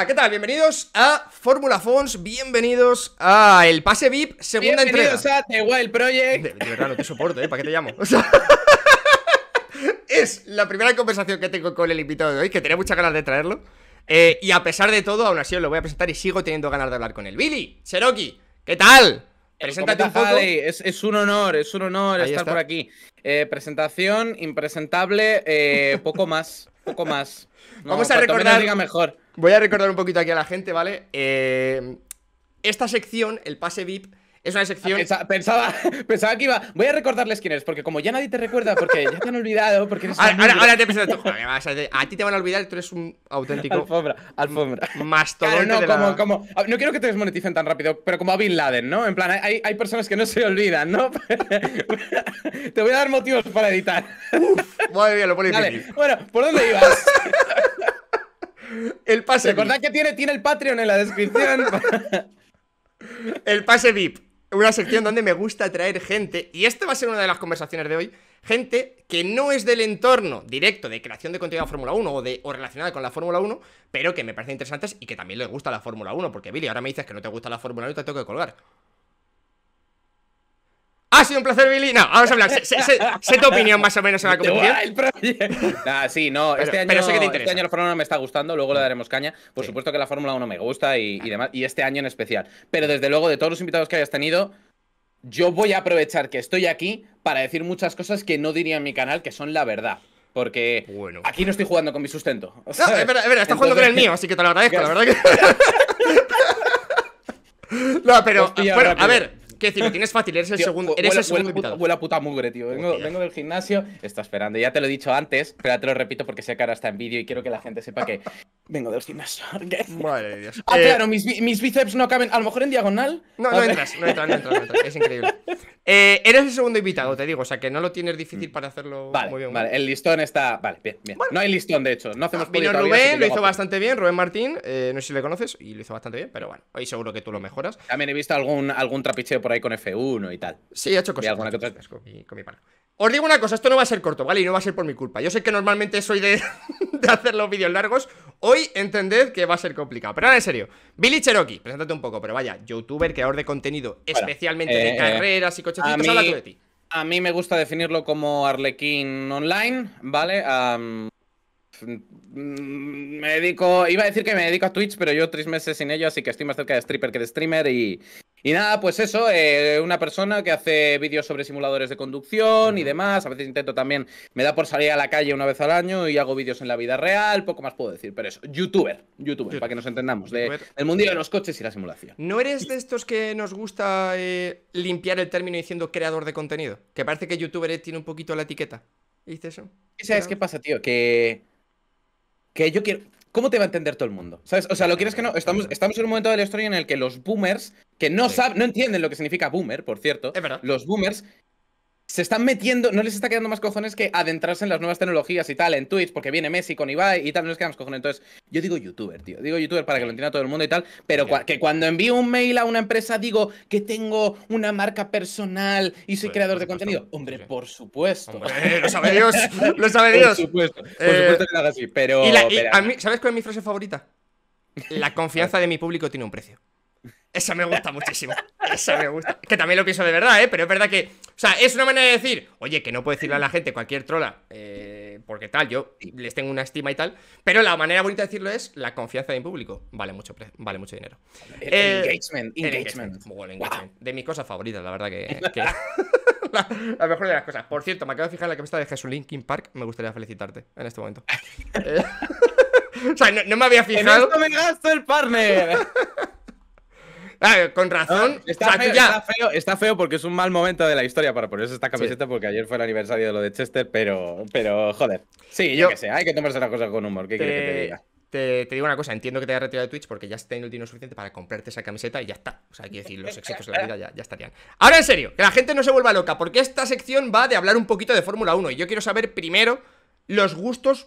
Hola, ¿qué tal? Bienvenidos a Fórmula Fons, bienvenidos a el Pase VIP, segunda entrega. Bienvenidos a The Wild Project. De verdad, no te soporto, ¿para qué te llamo? O sea, es la primera conversación que tengo con el invitado de hoy, que tenía muchas ganas de traerlo. Y a pesar de todo, aún así os lo voy a presentar y sigo teniendo ganas de hablar con él. Billy Cherokee, ¿qué tal? Preséntate un poco. Es un honor estar por aquí. Presentación impresentable, poco más, poco más. No, vamos a recordar, mejor. Voy a recordar un poquito aquí a la gente, ¿vale? Esta sección, el pase VIP, es una sección... Pensaba que iba... Voy a recordarles quién eres, porque como ya nadie te recuerda, porque ya te han olvidado, porque eres... Ahora te presento tú. A ti te van a olvidar, tú eres un auténtico... Alfombra. Mastodonte, claro, no, de la... No quiero que te desmoneticen tan rápido, pero como a Bin Laden, ¿no? En plan, hay personas que no se olvidan, ¿no? Te voy a dar motivos para editar. Uf, madre mía, lo pone difícil. Bueno, ¿por dónde ibas? El pase VIP. Recordad que tiene el Patreon en la descripción. El pase VIP, una sección donde me gusta traer gente, y esta va a ser una de las conversaciones de hoy, gente que no es del entorno directo de creación de contenido de Fórmula 1 o relacionada con la Fórmula 1, pero que me parecen interesantes y que también les gusta la Fórmula 1, porque Billy, ahora me dices que no te gusta la Fórmula 1 y te tengo que colgar. Ha sido un placer, Billy. No, vamos a hablar. Sé tu opinión más o menos en la competición. Ah, sí, no. Pero sé que te interesa. Este año la Fórmula 1 me está gustando, luego le daremos caña. Por supuesto que la Fórmula 1 me gusta y demás, y este año en especial. Pero desde luego, de todos los invitados que hayas tenido, yo voy a aprovechar que estoy aquí para decir muchas cosas que no diría en mi canal, que son la verdad. Porque bueno, aquí no estoy jugando con mi sustento. No, es verdad, estás jugando con el mío, así que te lo agradezco, la verdad que... No, pero... Bueno, a ver... Quiero decir, lo tienes fácil, eres el segundo invitado. Huele a puta mugre, tío. Vengo del gimnasio, está esperando. Ya te lo he dicho antes, pero te lo repito porque sé que ahora está en vídeo y quiero que la gente sepa que vengo del gimnasio. Madre de Dios. Ah, claro, mis bíceps no caben, a lo mejor en diagonal. No entras. Es increíble. Eres el segundo invitado, te digo, o sea que no lo tienes difícil para hacerlo muy bien. Vale, el listón está... Vale, bien. Bueno, no hay listón, de hecho. No hacemos vino Rubén, lo hizo bastante bien, Rubén Martín, no sé si le conoces, y lo hizo bastante bien, pero bueno, hoy seguro que tú lo mejoras. También he visto algún trapicheo por ahí con F1 y tal. Sí, he hecho cosas con mi pana. Os digo una cosa, esto no va a ser corto, ¿vale? Y no va a ser por mi culpa. Yo sé que normalmente soy de hacer los vídeos largos. Hoy entended que va a ser complicado. Pero ahora en serio, Billy Cherokee, preséntate un poco. Pero vaya, youtuber, creador de contenido, bueno, especialmente de carreras y cochecitos. Habla tú de ti. A mí me gusta definirlo como Arlequín Online, ¿vale? Iba a decir que me dedico a Twitch, pero yo 3 meses sin ello, así que estoy más cerca de stripper que de streamer. Y nada, pues eso, una persona que hace vídeos sobre simuladores de conducción y demás. A veces intento también, me da por salir a la calle una vez al año y hago vídeos en la vida real. Poco más puedo decir, pero eso, youtuber, para que nos entendamos, del mundillo de los coches y la simulación. ¿No eres de estos que nos gusta limpiar el término diciendo creador de contenido? Que parece que youtuber tiene un poquito la etiqueta. ¿Viste eso? ¿Sabes qué pasa, tío? Que yo quiero... ¿Cómo te va a entender todo el mundo? ¿Sabes? O sea, lo quieres que no. Estamos en un momento de la historia en el que los boomers, que no entienden lo que significa boomer, por cierto. Es verdad. Los boomers se están metiendo, no les está quedando más cojones que adentrarse en las nuevas tecnologías y tal, en Twitch, porque viene Messi con Ibai y tal, no les queda más cojones. Entonces, yo digo youtuber, tío. Digo youtuber para que lo entienda todo el mundo y tal, pero que cuando envío un mail a una empresa digo que tengo una marca personal y soy creador de contenido. Hombre, por supuesto. Hombre, lo sabe Dios, lo sabe Dios. Por supuesto que lo haga así, pero... ¿Sabes cuál es mi frase favorita? La confianza de mi público tiene un precio. Esa me gusta muchísimo. Esa me gusta. Que también lo pienso de verdad, ¿eh? Pero es verdad que... O sea, es una manera de decir... Oye, que no puedo decirle a la gente cualquier trola, porque tal, yo les tengo una estima y tal. Pero la manera bonita de decirlo es... La confianza de mi público vale mucho dinero. El engagement. Bueno, engagement. Wow. De mis cosas favoritas, la verdad que la mejor de las cosas. Por cierto, me acabo de fijar en la camiseta de Jesús Linkin Park. Me gustaría felicitarte en este momento. O sea, no me había fijado. ¡En esto me gasto el partner! Ah, con razón. Está feo porque es un mal momento de la historia para ponerse esta camiseta, porque ayer fue el aniversario de lo de Chester, pero joder. Sí, yo que sé, hay que tomarse las cosas con humor. ¿Qué quieres que te diga? Te digo una cosa, entiendo que te hayas retirado de Twitch porque ya has tenido el dinero suficiente para comprarte esa camiseta y ya está. O sea, hay que decir, los éxitos de la vida ya estarían. Ahora en serio, que la gente no se vuelva loca, porque esta sección va de hablar un poquito de Fórmula 1 y yo quiero saber primero los gustos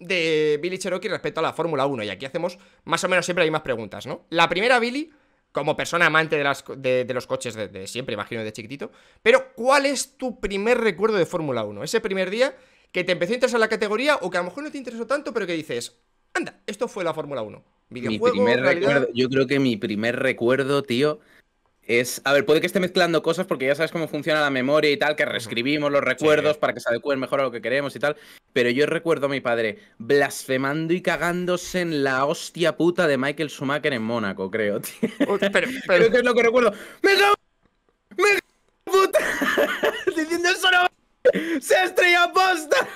de Billy Cherokee respecto a la Fórmula 1, y aquí hacemos más o menos siempre hay más preguntas, ¿no? La primera, Billy, como persona amante de los coches de siempre, imagino, de chiquitito. Pero, ¿cuál es tu primer recuerdo de Fórmula 1? Ese primer día que te empezó a interesar la categoría o que a lo mejor no te interesó tanto, pero que dices, anda, esto fue la Fórmula 1. videojuego, mi primer recuerdo, yo creo que mi primer recuerdo, tío, es... A ver, puede que esté mezclando cosas porque ya sabes cómo funciona la memoria y tal, que reescribimos los recuerdos para que se adecúen mejor a lo que queremos y tal, pero yo recuerdo a mi padre blasfemando y cagándose en la hostia puta de Michael Schumacher en Mónaco, creo, tío. Creo que es lo que recuerdo. ¡Me cago! ¡Me cago, puta! Diciendo eso no... ¡Se ha estrellado posta!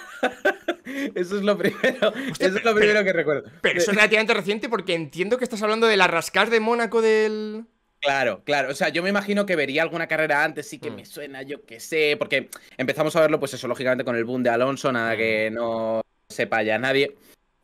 Eso es lo primero. Hostia, eso es lo primero que recuerdo. Pero eso es relativamente reciente porque entiendo que estás hablando de la rascada de Mónaco del... Claro, claro. O sea, yo me imagino que vería alguna carrera antes, sí que me suena, yo qué sé. Porque empezamos a verlo, pues eso, lógicamente con el boom de Alonso, nada que no sepa ya nadie.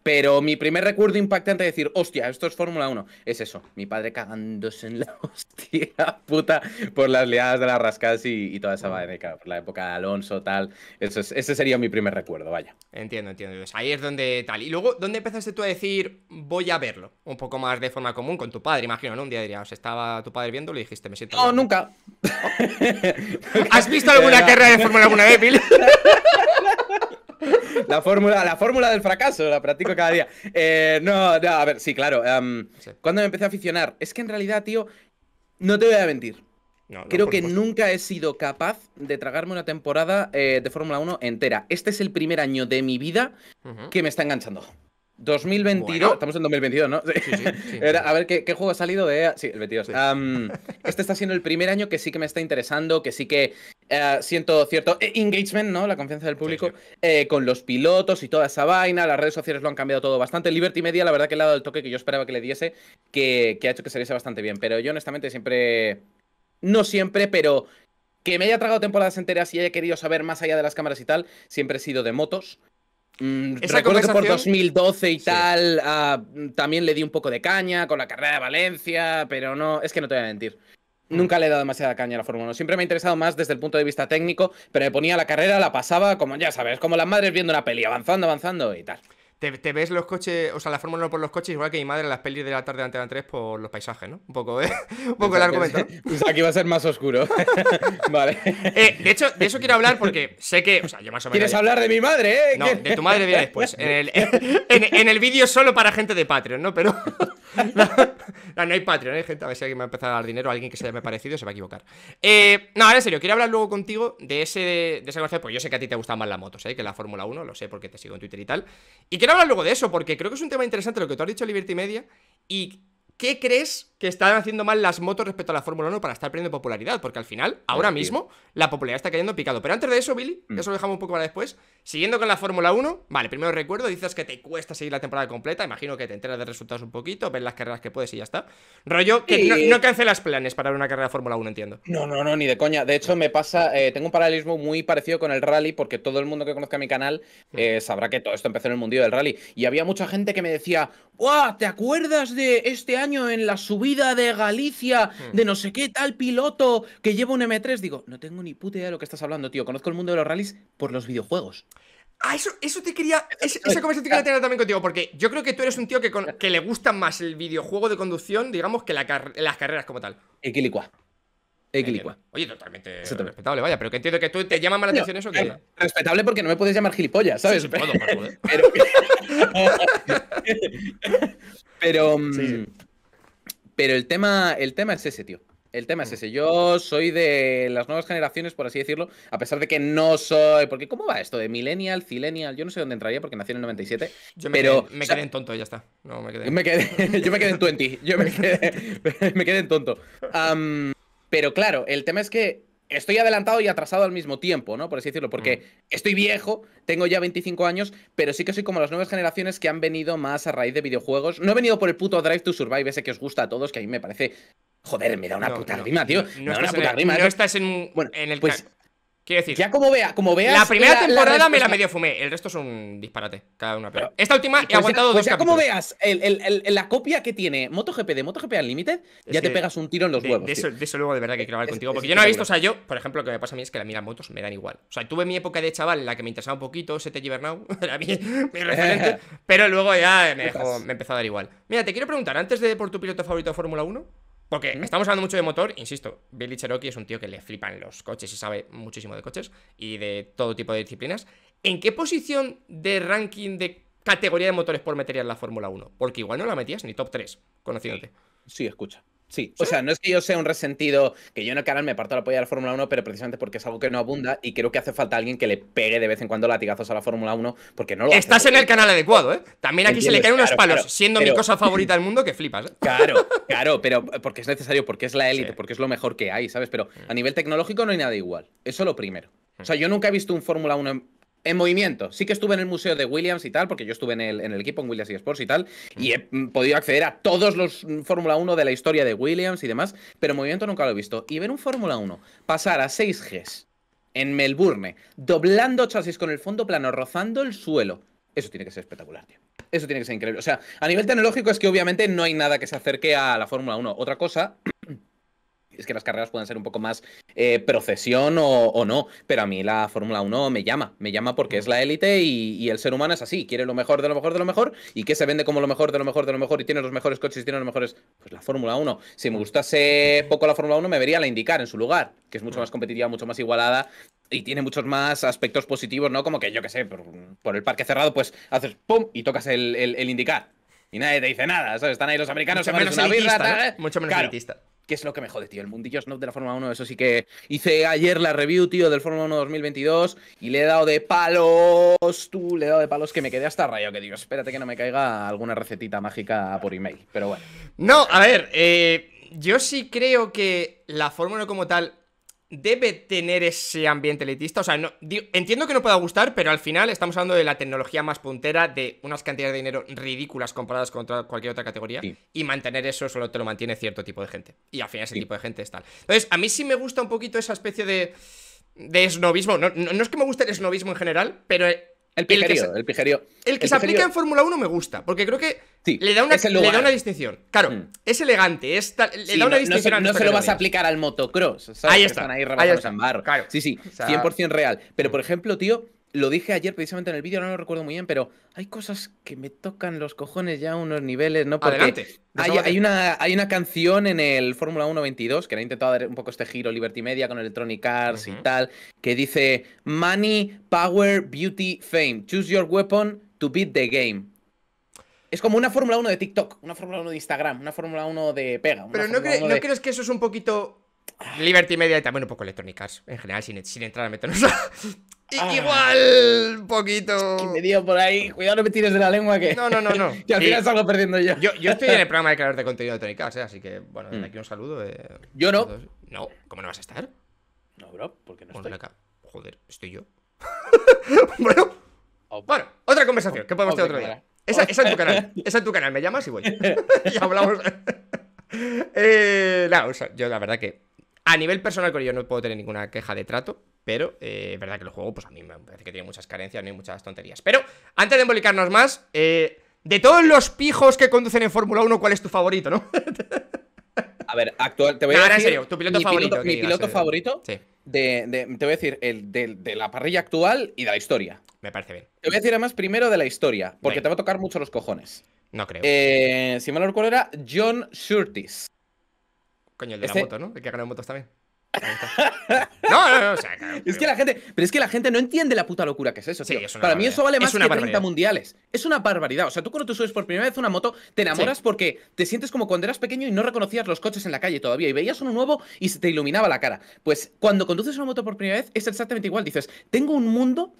Pero mi primer recuerdo impactante de decir, hostia, esto es Fórmula 1, es eso. Mi padre cagándose en la hostia puta por las liadas de las rascadas y toda esa vaina, por la época de Alonso, tal. Eso es, ese sería mi primer recuerdo, vaya. Entiendo, entiendo. Pues ahí es donde tal. Y luego, ¿dónde empezaste tú a decir, voy a verlo? Un poco más de forma común con tu padre, imagino, ¿no? Un día dirías, estaba tu padre viéndolo y dijiste, me siento... No, nunca. ¿Has visto alguna carrera de Fórmula alguna vez, Bill? La fórmula del fracaso, la practico cada día. No, a ver, sí, claro. Cuando me empecé a aficionar, es que en realidad, tío, no te voy a mentir. No, creo que nunca he sido capaz de tragarme una temporada de Fórmula 1 entera. Este es el primer año de mi vida que me está enganchando. 2022, bueno, estamos en 2022, ¿no? Sí. A ver, ¿qué juego ha salido de...? Sí, el 22. Sí. Este está siendo el primer año que sí que me está interesando, que sí que siento cierto engagement, ¿no? La confianza del público con los pilotos y toda esa vaina. Las redes sociales lo han cambiado todo bastante. Liberty Media, la verdad que le ha dado el toque que yo esperaba que le diese, que ha hecho que saliese bastante bien. Pero yo, honestamente, siempre... No siempre, pero... Que me haya tragado temporadas enteras y haya querido saber más allá de las cámaras y tal, siempre he sido de motos. Recuerdo que por 2012 y tal también le di un poco de caña con la carrera de Valencia, pero no, es que no te voy a mentir. Nunca le he dado demasiada caña a la Fórmula 1. Siempre me ha interesado más desde el punto de vista técnico, pero me ponía la carrera, la pasaba como, ya sabes, como las madres viendo una peli, avanzando, avanzando y tal. Te ves los coches, o sea, la Fórmula 1 por los coches, igual que mi madre en las pelis de la tarde de Antena 3 por los paisajes, ¿no? Un poco, ¿eh? Un poco el argumento. Pues aquí va a ser más oscuro. Vale. De hecho, de eso quiero hablar porque sé que... O sea, yo más o menos... ¿Quieres hablar de mi madre, eh? No, de tu madre viene después. En el vídeo solo para gente de Patreon, ¿no? Pero... No hay Patreon, hay gente. A ver si alguien me ha empezado a dar dinero, alguien que se me parecido se va a equivocar. No, ahora en serio, quiero hablar luego contigo de ese concepto, porque yo sé que a ti te gustan más las motos, ¿eh? Que la Fórmula 1, lo sé porque te sigo en Twitter y tal. Y quiero hablar luego de eso, porque creo que es un tema interesante lo que tú has dicho, Liberty Media. ¿Y qué crees que están haciendo mal las motos respecto a la Fórmula 1 para estar perdiendo popularidad? Porque al final, ahora mismo, la popularidad está cayendo picado. Pero antes de eso, Billy, eso lo dejamos un poco para después. Siguiendo con la Fórmula 1, vale, primero recuerdo, dices que te cuesta seguir la temporada completa. Imagino que te enteras de resultados un poquito, ves las carreras que puedes y ya está. Rollo, que no cancelas planes para ver una carrera de Fórmula 1, entiendo. No, ni de coña. De hecho, me pasa, tengo un paralelismo muy parecido con el rally, porque todo el mundo que conozca mi canal sabrá que todo esto empezó en el mundillo del rally. Y había mucha gente que me decía, ¡guau! ¿Te acuerdas de este año en la subida de Galicia, de no sé qué tal piloto que lleva un M3? Digo, no tengo ni puta idea de lo que estás hablando, tío. Conozco el mundo de los rallies por los videojuegos. Ah, eso te quería... Esa conversación te quería tener también contigo, porque yo creo que tú eres un tío que le gusta más el videojuego de conducción, digamos, que las carreras como tal. Equilicua. Equilicua. Oye, totalmente respetable, vaya, pero que entiendo que tú te llamas más la atención eso que... Respetable porque no me puedes llamar gilipollas, ¿sabes? Sí, puedo, pero... Pero el tema es ese, tío. El tema es ese. Yo soy de las nuevas generaciones, por así decirlo, a pesar de que no soy... Porque ¿cómo va esto de millennial, zillennial? Yo no sé dónde entraría porque nací en el 97. Yo me quedé en tonto, ya está. No, yo me quedé en 20. Yo me quedé en tonto. Pero claro, el tema es que estoy adelantado y atrasado al mismo tiempo, ¿no? Por así decirlo, porque estoy viejo, tengo ya 25 años, pero sí que soy como las nuevas generaciones que han venido más a raíz de videojuegos. No he venido por el puto Drive to Survive ese que os gusta a todos, que a mí me parece... Joder, me da una puta rima, tío. Me da una puta rima. No estás en... Bueno, en el... Pues, quiero decir... Ya como veas... La primera temporada me la medio fumé. El resto es un disparate, cada una. Pero esta última he aguantado dos capítulos. Ya como veas la copia que tiene MotoGP de MotoGP Unlimited, ya te pegas un tiro en los huevos. De eso luego de verdad que quiero hablar contigo. Porque yo no he visto... O sea, yo, por ejemplo, lo que me pasa a mí es que a mí las motos me dan igual. O sea, tuve mi época de chaval en la que me interesaba un poquito, Sete Gibernau, era mi referente, pero luego ya me empezó a dar igual. Mira, te quiero preguntar, antes de por tu piloto favorito de Fórmula 1... Porque estamos hablando mucho de motor, insisto, Billy Cherokee es un tío que le flipan los coches y sabe muchísimo de coches y de todo tipo de disciplinas. ¿En qué posición de ranking de categoría de motorsport meterías en la Fórmula 1? Porque igual no la metías ni top 3, conociéndote. Sí, escucha. Sí, o sea, no es que yo sea un resentido, que yo en el canal me parto la polla de la Fórmula 1, pero precisamente porque es algo que no abunda y creo que hace falta alguien que le pegue de vez en cuando latigazos a la Fórmula 1, porque no lo Estás en el canal adecuado, ¿eh? También aquí se le caen unos palos, siendo mi cosa favorita del mundo, que flipas, ¿eh? Claro, claro, pero porque es necesario, porque es la élite, porque es lo mejor que hay, ¿sabes? Pero a nivel tecnológico no hay nada igual, eso lo primero. O sea, yo nunca he visto un Fórmula 1 en movimiento. Sí que estuve en el museo de Williams y tal, porque yo estuve en el equipo, en Williams y Sports y tal, y he podido acceder a todos los Fórmula 1 de la historia de Williams y demás, pero en movimiento nunca lo he visto. Y ver un Fórmula 1 pasar a 6Gs en Melbourne, doblando chasis con el fondo plano, rozando el suelo, eso tiene que ser espectacular, tío. Eso tiene que ser increíble. O sea, a nivel tecnológico es que obviamente no hay nada que se acerque a la Fórmula 1. Otra cosa... es que las carreras pueden ser un poco más procesión o no, pero a mí la Fórmula 1 me llama porque es la élite y el ser humano es así, quiere lo mejor de lo mejor de lo mejor y que se vende como lo mejor de lo mejor de lo mejor y tiene los mejores coches y tiene los mejores... Pues la Fórmula 1, si me gustase poco la Fórmula 1 me vería la IndyCar en su lugar, que es mucho más competitiva, mucho más igualada y tiene muchos más aspectos positivos, ¿no? Como que yo que sé, por el parque cerrado pues haces pum y tocas el IndyCar y nadie te dice nada, ¿sabes? Están ahí los americanos, mucho menos elitista, ¿no? Mucho menos elitista. Que es lo que me jode, tío, el mundillo snob de la Fórmula 1, eso sí que hice ayer la review, tío, del Fórmula 1 2022 y le he dado de palos, tú, le he dado de palos que me quedé hasta rayado, que digo, espérate que no me caiga alguna recetita mágica por email, pero bueno. No, a ver, yo sí creo que la Fórmula 1 como tal debe tener ese ambiente elitista, o sea, no, digo, entiendo que no pueda gustar, pero al final estamos hablando de la tecnología más puntera, de unas cantidades de dinero ridículas comparadas con cualquier otra categoría, sí. Y mantener eso solo te lo mantiene cierto tipo de gente, y al final ese tipo de gente es tal. Entonces, a mí sí me gusta un poquito esa especie de esnobismo, no es que me guste el esnobismo en general, pero... El que se aplica en Fórmula 1 me gusta, porque creo que le da una distinción. Claro, es elegante, no se lo vas a aplicar al motocross, ¿sabes? Ahí está. Están ahí rebajando en barro. Claro. Sí, sí, 100% real. Pero, por ejemplo, tío, lo dije ayer precisamente en el vídeo, no lo recuerdo muy bien, pero hay cosas que me tocan los cojones ya a unos niveles, ¿no? Porque hay una canción en el Fórmula 1 22, que le ha intentado dar un poco este giro Liberty Media con Electronic Arts y tal, que dice Money, Power, Beauty, Fame, choose your weapon to beat the game. Es como una Fórmula 1 de TikTok, una Fórmula 1 de Instagram, una Fórmula 1 de pega. Pero ¿no crees que eso es un poquito Liberty Media y también un poco Electronic Arts en general, sin entrar a meternos? Igual, un poquito. Que me dio por ahí. Cuidado, no me tires de la lengua que. No. Y al final salgo perdiendo yo. Yo estoy en el programa de creador de contenido de Electronic Arts, así que, bueno, desde aquí un saludo. Yo no. No, ¿cómo no vas a estar? No, bro, porque no estoy. Joder, estoy yo. Bueno, otra conversación que podemos tener otro día. Esa es tu canal. Esa es tu canal. Me llamas y voy. Y hablamos. O sea, yo la verdad que a nivel personal con ello no puedo tener ninguna queja de trato. Pero es verdad que el juego, pues a mí me parece que tiene muchas carencias, no hay muchas tonterías. Pero antes de embolicarnos más, de todos los pijos que conducen en Fórmula 1, ¿cuál es tu favorito, no? A ver, actual, te voy a decir... en serio, tu piloto favorito. Mi piloto favorito, sí. Te voy a decir, de la parrilla actual y de la historia. Me parece bien. Te voy a decir además primero de la historia, porque te va a tocar mucho los cojones. No creo. Si mal no recuerdo era John Surtees. Coño, el de la moto, ¿no? El que ha ganado motos también. No, o sea, claro, es que la gente, pero es que la gente no entiende la puta locura que es eso, tío. Sí, es una barbaridad. Mí eso vale más que 30 mundiales. Es una barbaridad. O sea, tú cuando te subes por primera vez una moto, te enamoras porque te sientes como cuando eras pequeño y no reconocías los coches en la calle todavía y veías uno nuevo y se te iluminaba la cara. Pues cuando conduces una moto por primera vez es exactamente igual. Dices, tengo un mundo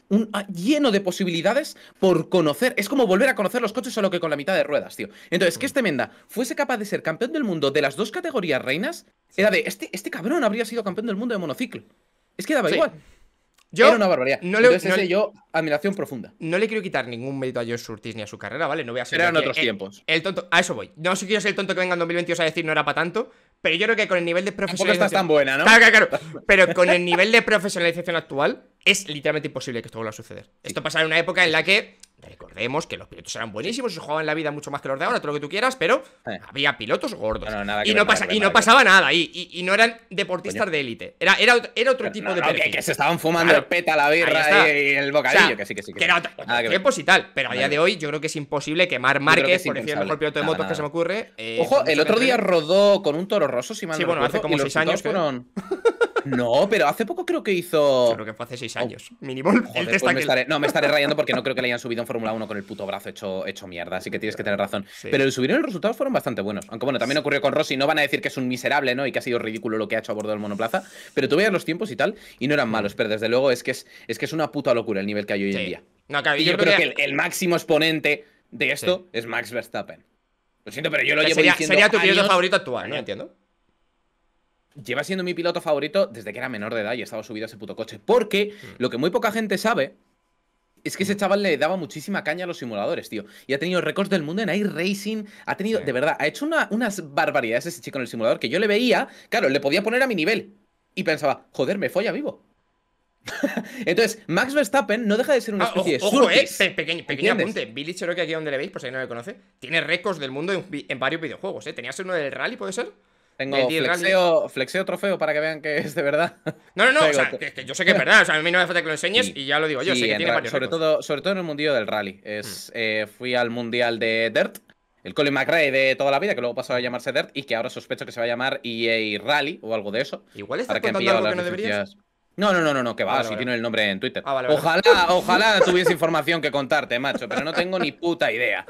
lleno de posibilidades por conocer. Es como volver a conocer los coches solo que con la mitad de ruedas, tío. Entonces, que este Menda fuese capaz de ser campeón del mundo de las dos categorías reinas, era de, este cabrón habría sido campeón del mundo de monociclo. Es que daba igual. Era una barbaridad. Entonces, admiración profunda. No le quiero quitar ningún mérito a George Surtees ni a su carrera, ¿vale? No voy a ser... Eran otros tiempos. El tonto... A eso voy. No sé si quiero ser el tonto que venga en 2022 a decir no era para tanto, pero yo creo que con el nivel de profesionalización... Tampoco estás tan buena, ¿no? Claro. Pero con el nivel de profesionalización actual es literalmente imposible que esto vuelva a suceder. Sí. Esto pasaba en una época en la que... Recordemos que los pilotos eran buenísimos, se jugaban la vida mucho más que los de ahora, todo lo que tú quieras, pero había pilotos gordos. No pasaba nada. Y no eran deportistas de élite. Era otro tipo de perfil. Que se estaban fumando el peta, la birra y el bocadillo. O sea, que era otro tiempos y tal. Pero a día de hoy yo creo que es imposible que Marc Márquez, por decir el mejor piloto de motos que se me ocurre. Ojo, el otro día rodó con un Toro Rosso, si mal no recuerdo. Sí, bueno, hace como 6 años. No, pero hace poco creo que hizo... Creo que fue hace 6 años, mínimo. Joder, pues me estaré rayando porque no creo que le hayan subido en Fórmula 1 con el puto brazo hecho mierda, así que tienes que tener razón. Sí. Pero el subir en los resultados fueron bastante buenos. Aunque bueno, también ocurrió con Rossi, no van a decir que es un miserable, ¿no? Y que ha sido ridículo lo que ha hecho a bordo del monoplaza, pero tú veías los tiempos y tal, y no eran malos, pero desde luego es que es una puta locura el nivel que hay hoy en día. No, claro, y yo creo que el máximo exponente de esto es Max Verstappen. Lo siento, pero yo lo llevo diciendo sería tu piloto favorito actual, ¿no? Entiendo. Lleva siendo mi piloto favorito desde que era menor de edad y estaba subido a ese puto coche. Porque lo que muy poca gente sabe es que ese chaval le daba muchísima caña a los simuladores, tío. Y ha tenido récords del mundo en iRacing. Ha tenido, de verdad, ha hecho unas barbaridades ese chico en el simulador que yo le veía. Claro, le podía poner a mi nivel. Y pensaba, joder, me folla vivo. Entonces, Max Verstappen no deja de ser una especie de surfis. Pequeño apunte, Billy Cherokee, aquí donde le veis, por si no le conoce, tiene récords del mundo en varios videojuegos, ¿eh? ¿Tenías uno del rally, puede ser? Tengo flexeo trofeo para que vean que es de verdad. No, o sea, que yo sé que es verdad, o sea, a mí no me hace falta que lo enseñes y ya lo digo yo, sé que tiene varios sobre todo en el mundillo del rally. Fui al mundial de Dirt, el Colin McRae de toda la vida, que luego pasó a llamarse Dirt y que ahora sospecho que se va a llamar EA Rally o algo de eso. Igual está contando algo que no deberías. No, que va, si tiene el nombre en Twitter. Vale. Ojalá tuviese información que contarte, macho, pero no tengo ni puta idea.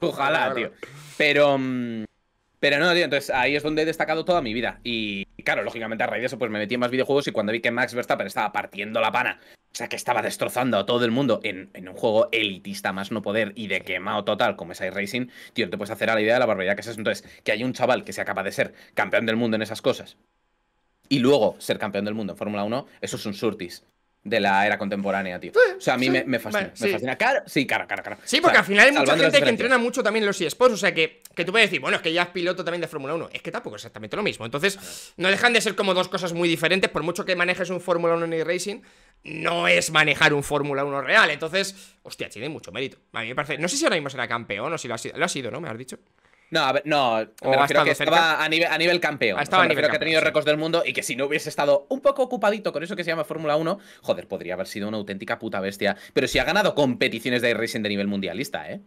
Ojalá, tío. Pero no, tío, entonces ahí es donde he destacado toda mi vida. Y claro, lógicamente a raíz de eso pues me metí en más videojuegos y cuando vi que Max Verstappen estaba partiendo la pana, o sea, que estaba destrozando a todo el mundo en un juego elitista más no poder y de quemado total como es iRacing, tío, te puedes hacer a la idea de la barbaridad que es eso. Entonces, que hay un chaval que sea capaz de ser campeón del mundo en esas cosas y luego ser campeón del mundo en Fórmula 1, eso es un surtis de la era contemporánea, tío. O sea, a mí me fascina. Vale, me fascina. Cara. Sí, porque o sea, al final hay mucha gente que entrena mucho también los eSports. O sea, que tú puedes decir, bueno, es que ya es piloto también de Fórmula 1. Es que tampoco es exactamente lo mismo. Entonces, no dejan de ser como dos cosas muy diferentes. Por mucho que manejes un Fórmula 1 en iRacing, no es manejar un Fórmula 1 real. Entonces, hostia, tiene mucho mérito. A mí me parece... No sé si ahora mismo será campeón o si lo ha sido, ¿no? ¿Me has dicho? No, a ver, no, me refiero que estaba a nivel campeón. Estaba a nivel campeón, que ha tenido récords del mundo y que si no hubiese estado un poco ocupadito con eso que se llama Fórmula 1, joder, podría haber sido una auténtica puta bestia. Pero sí ha ganado competiciones de iRacing de nivel mundialista, ¿eh?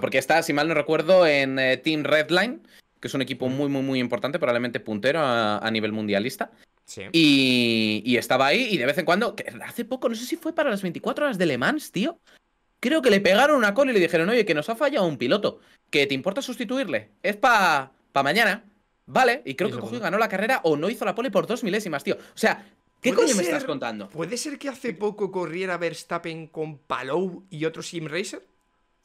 Porque está, si mal no recuerdo, en Team Redline, que es un equipo muy, muy, muy importante, probablemente puntero a nivel mundialista. Sí. Y estaba ahí y de vez en cuando, que hace poco, no sé si fue para las 24 horas de Le Mans, tío. Creo que le pegaron una cola y le dijeron, oye, que nos ha fallado un piloto, que te importa sustituirle, es pa mañana, ¿vale? Y creo que cogió y ganó la carrera o no hizo la pole por 2 milésimas, tío. O sea, ¿qué coño me estás contando? ¿Puede ser que hace poco corriera Verstappen con Palou y otro SimRacer?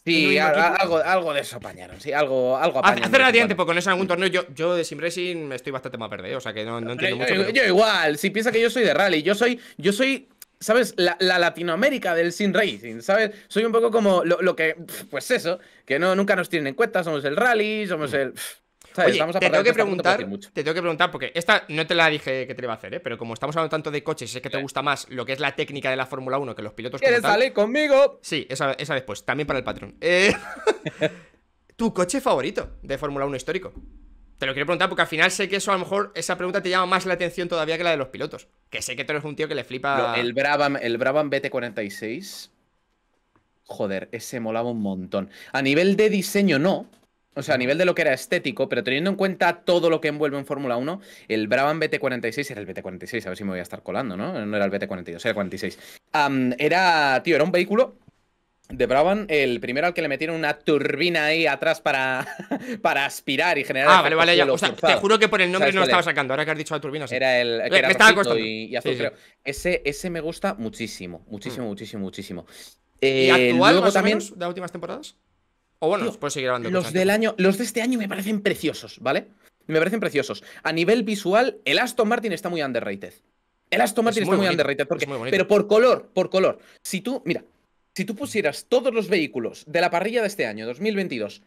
Sí, algo de eso apañaron, sí, algo apañaron. Hace relativamente poco, no es algún torneo, yo de SimRacing me estoy bastante más perdido, o sea que no entiendo mucho. Yo igual, si piensa que yo soy de rally, yo soy... ¿Sabes? La Latinoamérica del Sim Racing, ¿sabes? Soy un poco como lo que... Pues eso, que nunca nos tienen en cuenta, somos el rally, somos el... ¿sabes? Oye, estamos te tengo que preguntar, porque esta no te la dije que te iba a hacer, ¿eh? Pero como estamos hablando tanto de coches, es que te gusta más lo que es la técnica de la Fórmula 1 que los pilotos... ¿Quieres salir conmigo? Sí, esa después, también para el patrón. ¿Tu coche favorito de Fórmula 1 histórico? Te lo quiero preguntar porque al final sé que eso a lo mejor esa pregunta te llama más la atención todavía que la de los pilotos. Que sé que tú eres un tío que le flipa... No, el Brabham BT46... Joder, ese molaba un montón. A nivel de diseño no. O sea, a nivel de lo que era estético, pero teniendo en cuenta todo lo que envuelve en Fórmula 1, el Brabham BT46 era el BT46, a ver si me voy a estar colando, ¿no? No era el BT42, era el 46. Era un vehículo... De Brabham, el primero al que le metieron una turbina ahí atrás para aspirar y generar... vale, ya. O sea, te juro que por el nombre no lo estaba sacando. Ahora que has dicho la turbina, sí. Era el que era rojito y azul, creo. Ese me gusta muchísimo. Muchísimo. ¿Y actual, luego, más también, o menos, de las últimas temporadas? O bueno, tío, puedes seguir hablando. Los de este año me parecen preciosos, ¿vale? Me parecen preciosos. A nivel visual, el Aston Martin está muy underrated. El Aston Martin está muy underrated. Pero por color. Si tú pusieras todos los vehículos de la parrilla de este año, 2022,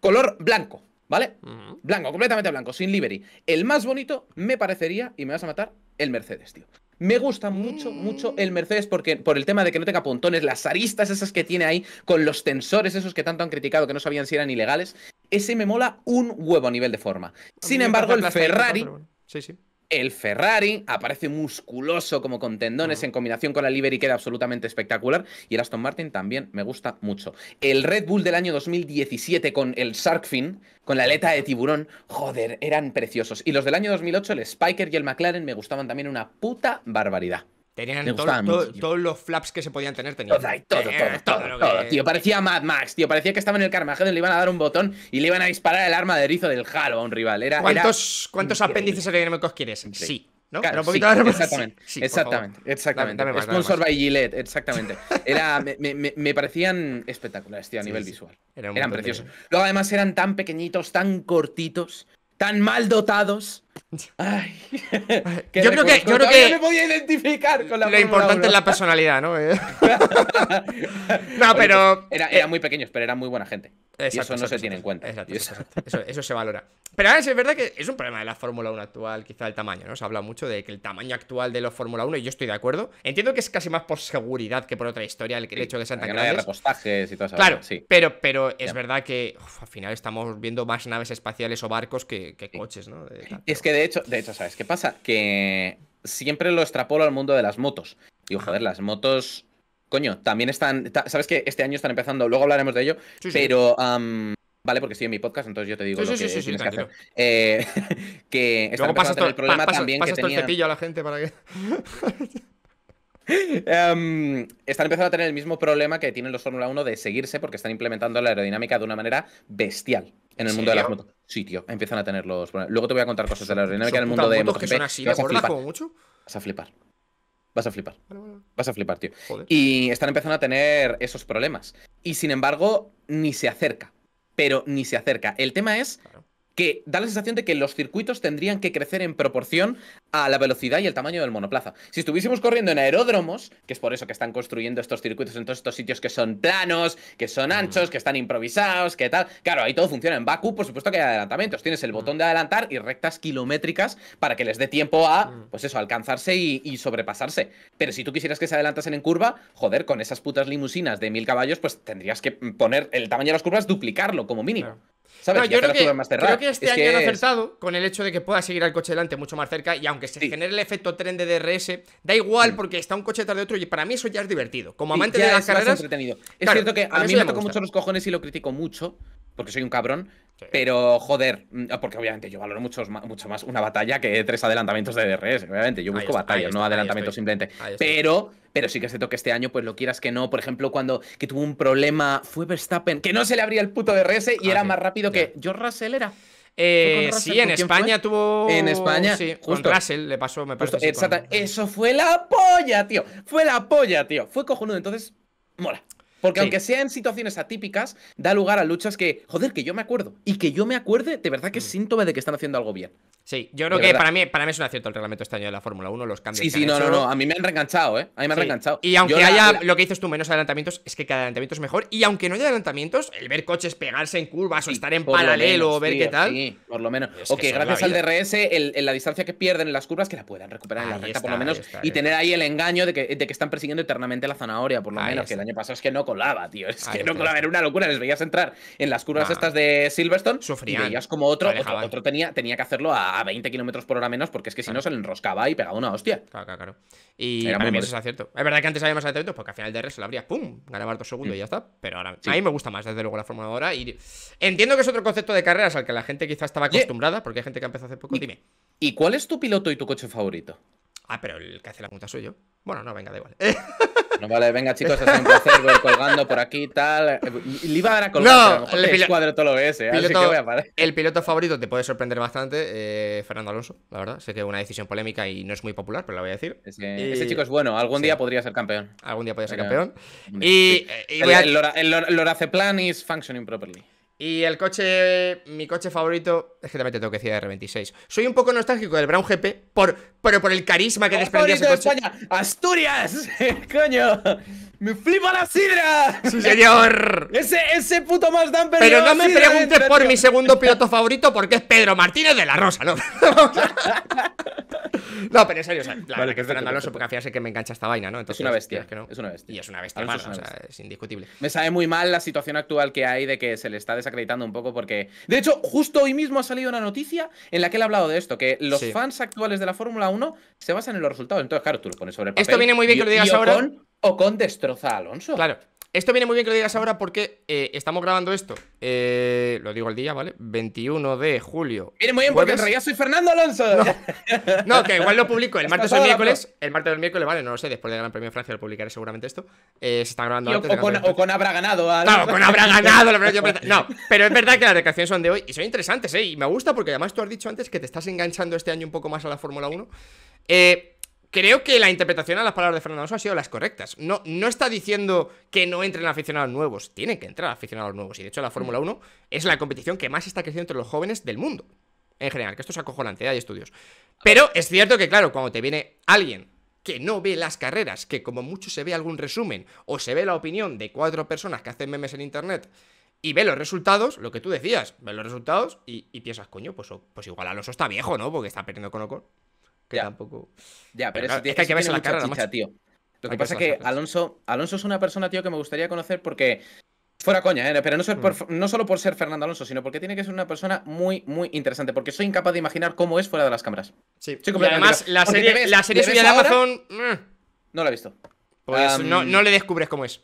color blanco, ¿vale? Blanco, completamente blanco, sin livery. El más bonito me parecería, y me vas a matar, el Mercedes, tío. Me gusta mucho el Mercedes porque por el tema de que no tenga pontones, las aristas esas que tiene ahí, con los tensores esos que tanto han criticado que no sabían si eran ilegales, ese me mola un huevo a nivel de forma. Sin embargo, el Ferrari... El Ferrari aparece musculoso como con tendones en combinación con la Liberty, queda absolutamente espectacular. Y el Aston Martin también me gusta mucho. El Red Bull del año 2017 con el Shark Fin, con la aleta de tiburón, joder, eran preciosos. Y los del año 2008, el Spiker y el McLaren, me gustaban también una puta barbaridad. Tenían todos los flaps que se podían tener. Todo, tío. Parecía Mad Max, tío. Parecía que estaba en el Carmageddon, le iban a dar un botón y le iban a disparar el arma de erizo del Halo a un rival. ¿Cuántos apéndices aerodinámicos quieres? Increíble. Sí. ¿No? Claro, sí, exactamente, sí, exactamente. Sponsor by Gillette, exactamente. Me parecían espectaculares, tío, a nivel visual. Eran preciosos. Luego, además, eran tan pequeñitos, tan cortitos, tan mal dotados. Ay, que yo creo que me podía identificar con la Lo importante es la personalidad, ¿no? No, pero eran muy pequeños, pero eran muy buena gente. Exacto, y eso no se tiene en cuenta. Eso se valora. Pero ahora es verdad que es un problema de la Fórmula 1 actual, quizá el tamaño, ¿no? Se habla mucho de que el tamaño actual de los Fórmula 1, y yo estoy de acuerdo. Entiendo que es casi más por seguridad que por otra historia el hecho de Santa Clara. Repostajes y todas esas cosas. Claro, pero es verdad que al final estamos viendo más naves espaciales o barcos que coches, ¿no? Es que de hecho, ¿sabes qué pasa? Que siempre lo extrapolo al mundo de las motos. Digo, joder, las motos, coño, también están... ¿Sabes qué? Este año están empezando, luego hablaremos de ello, pero... vale, porque estoy en mi podcast, entonces yo te digo lo que tienes que hacer. Que están luego empezando a tener el problema también que tenía... el cepillo a la gente para que... están empezando a tener el mismo problema que tienen los Fórmula 1 de seguirse porque están implementando la aerodinámica de una manera bestial en el mundo de las motos. Sí, tío, empiezan a tener los problemas. Luego te voy a contar cosas de la aerodinámica en el mundo de MotoGP. Que son así, vas a flipar. Vas a flipar. Vas a flipar. Vas a flipar, tío. Joder. Y están empezando a tener esos problemas. Y sin embargo, ni se acerca. Pero ni se acerca. El tema es... que da la sensación de que los circuitos tendrían que crecer en proporción a la velocidad y el tamaño del monoplaza. Si estuviésemos corriendo en aeródromos, que es por eso que están construyendo estos circuitos en todos estos sitios que son planos, que son anchos, que están improvisados, que tal... Claro, ahí todo funciona. En Bakú, por supuesto que hay adelantamientos. Tienes el botón de adelantar y rectas kilométricas para que les dé tiempo a, pues eso, alcanzarse y sobrepasarse. Pero si tú quisieras que se adelantasen en curva, joder, con esas putas limusinas de 1000 caballos, pues tendrías que poner el tamaño de las curvas, duplicarlo como mínimo. ¿Sabes? No, yo creo que este año han acertado con el hecho de que pueda seguir al coche delante mucho más cerca y aunque se genere el efecto tren de DRS, da igual porque está un coche detrás de otro y para mí eso ya es divertido. Como amante de las carreras... entretenido. Es cierto que a mí me tocó mucho los cojones y lo critico mucho porque soy un cabrón, pero joder, porque obviamente yo valoro mucho más una batalla que 3 adelantamientos de DRS. Obviamente, yo busco batallas, no adelantamientos simplemente. Pero sí que es cierto que este año, pues lo quieras que no, por ejemplo, cuando que tuvo un problema, fue Verstappen, que no se le abría el puto DRS y era más rápido que George Russell, ¿era? Sí, en España tuvo... En España, sí, justo. Con Russell le pasó, me parece. Exacto. Eso fue la polla, tío. Fue la polla, tío. Fue cojonudo, entonces, mola. Porque aunque sean situaciones atípicas, da lugar a luchas que, joder, que yo me acuerdo. Y que yo me acuerde, de verdad que es síntoma de que están haciendo algo bien. Sí, yo creo que para mí es un acierto el reglamento este año de la Fórmula 1, los cambios. Sí, no, a mí me han reenganchado, ¿eh? A mí me han reenganchado. Y aunque haya, lo que dices tú, menos adelantamientos, es que cada adelantamiento es mejor. Y aunque no haya adelantamientos, el ver coches pegarse en curvas o estar en paralelo o ver qué tal. Sí, por lo menos. O que gracias al DRS, la distancia que pierden en las curvas, que la puedan recuperar en la recta, por lo menos. Y tener ahí el engaño de que están persiguiendo eternamente la zanahoria, por lo menos. Que el año pasado es que no colaba, tío. Es que no colaba, era una locura. Les veías entrar en las curvas estas de Silverstone y veías como otro tenía que hacerlo a 20 km por hora menos, porque es que si no se le enroscaba y pegaba una hostia. Claro. Y a mí me parece cierto. Es verdad que antes había más adelantamientos porque al final de DRS lo abrías, ¡pum!, ganabas 2 segundos y ya está. Pero ahora a mí me gusta más, desde luego, la Fórmula ahora. Y entiendo que es otro concepto de carreras al que la gente quizás estaba acostumbrada, porque hay gente que empezó hace poco. Dime. ¿Y cuál es tu piloto y tu coche favorito? Ah, pero el que hace la punta soy yo. Bueno, no, venga, da igual. No, vale, venga, chicos, ha sido un placer ver colgando por aquí y tal. Le iba a dar a colgar, pero a lo mejor el escuadro todo lo ves, así que voy a parar. El piloto favorito te puede sorprender bastante, Fernando Alonso, la verdad. Sé que es una decisión polémica y no es muy popular, pero la voy a decir. Ese chico es bueno, algún día podría ser campeón. Algún día podría ser campeón. El Lorazepam is functioning properly. Y el coche, mi coche favorito, es que también te tengo que decir R26. Soy un poco nostálgico del Brown GP, pero por el carisma que desprendía ese coche. España, Asturias, coño. ¡Me flipa la sidra! ¡Sí, señor! Ese puto más dan pero no me preguntes por mi segundo piloto favorito, porque es Pedro Martínez de la Rosa, ¿no? No, pero en serio, o sea, la verdad que Fernando Alonso, porque al final sé que me engancha esta vaina, ¿no? Entonces, es una bestia, es que no. Es una bestia. Y es una bestia, mala, es una bestia. O sea, es indiscutible. Me sabe muy mal la situación actual que hay de que se le está desacreditando un poco porque… De hecho, justo hoy mismo ha salido una noticia en la que él ha hablado de esto, que los fans actuales de la Fórmula 1 se basan en los resultados. Entonces, claro, tú lo pones sobre el papel. Esto viene muy bien que lo digas ahora. Ocon destroza a Alonso. Claro. Esto viene muy bien que lo digas ahora porque estamos grabando esto. Lo digo al día, ¿vale? 21 de julio. Viene muy bien porque en realidad soy Fernando Alonso. No, que igual lo publico el martes o el miércoles. El martes o el miércoles, vale, no lo sé. Después del Gran Premio de Francia lo publicaré seguramente esto. Se está grabando antes. Ocon habrá ganado. Claro, Ocon habrá ganado. No, pero es verdad que las declaraciones son de hoy y son interesantes, ¿eh? Y me gusta porque además tú has dicho antes que te estás enganchando este año un poco más a la Fórmula 1. Creo que la interpretación a las palabras de Fernando Alonso ha sido las correctas. No está diciendo que no entren aficionados nuevos. Tienen que entrar aficionados nuevos. Y de hecho la Fórmula 1 es la competición que más está creciendo entre los jóvenes del mundo. En general, que esto es acojonante, hay estudios. Pero es cierto que, claro, cuando te viene alguien que no ve las carreras, que como mucho se ve algún resumen o se ve la opinión de 4 personas que hacen memes en internet y ve los resultados, lo que tú decías, ve los resultados y piensas, coño, pues igual Alonso está viejo, ¿no? Porque está perdiendo con Ocon. Que ya. Tampoco. Ya, pero claro, es que hay que verse la cara, chicha, tío. Lo que pasa es que Alonso es una persona, tío, que me gustaría conocer porque. Fuera coña, ¿eh? Pero no solo por ser Fernando Alonso, sino porque tiene que ser una persona muy, muy interesante. Porque soy incapaz de imaginar cómo es fuera de las cámaras. Sí, y además, la serie suya de Amazon. No la he visto. Pues no le descubres cómo es.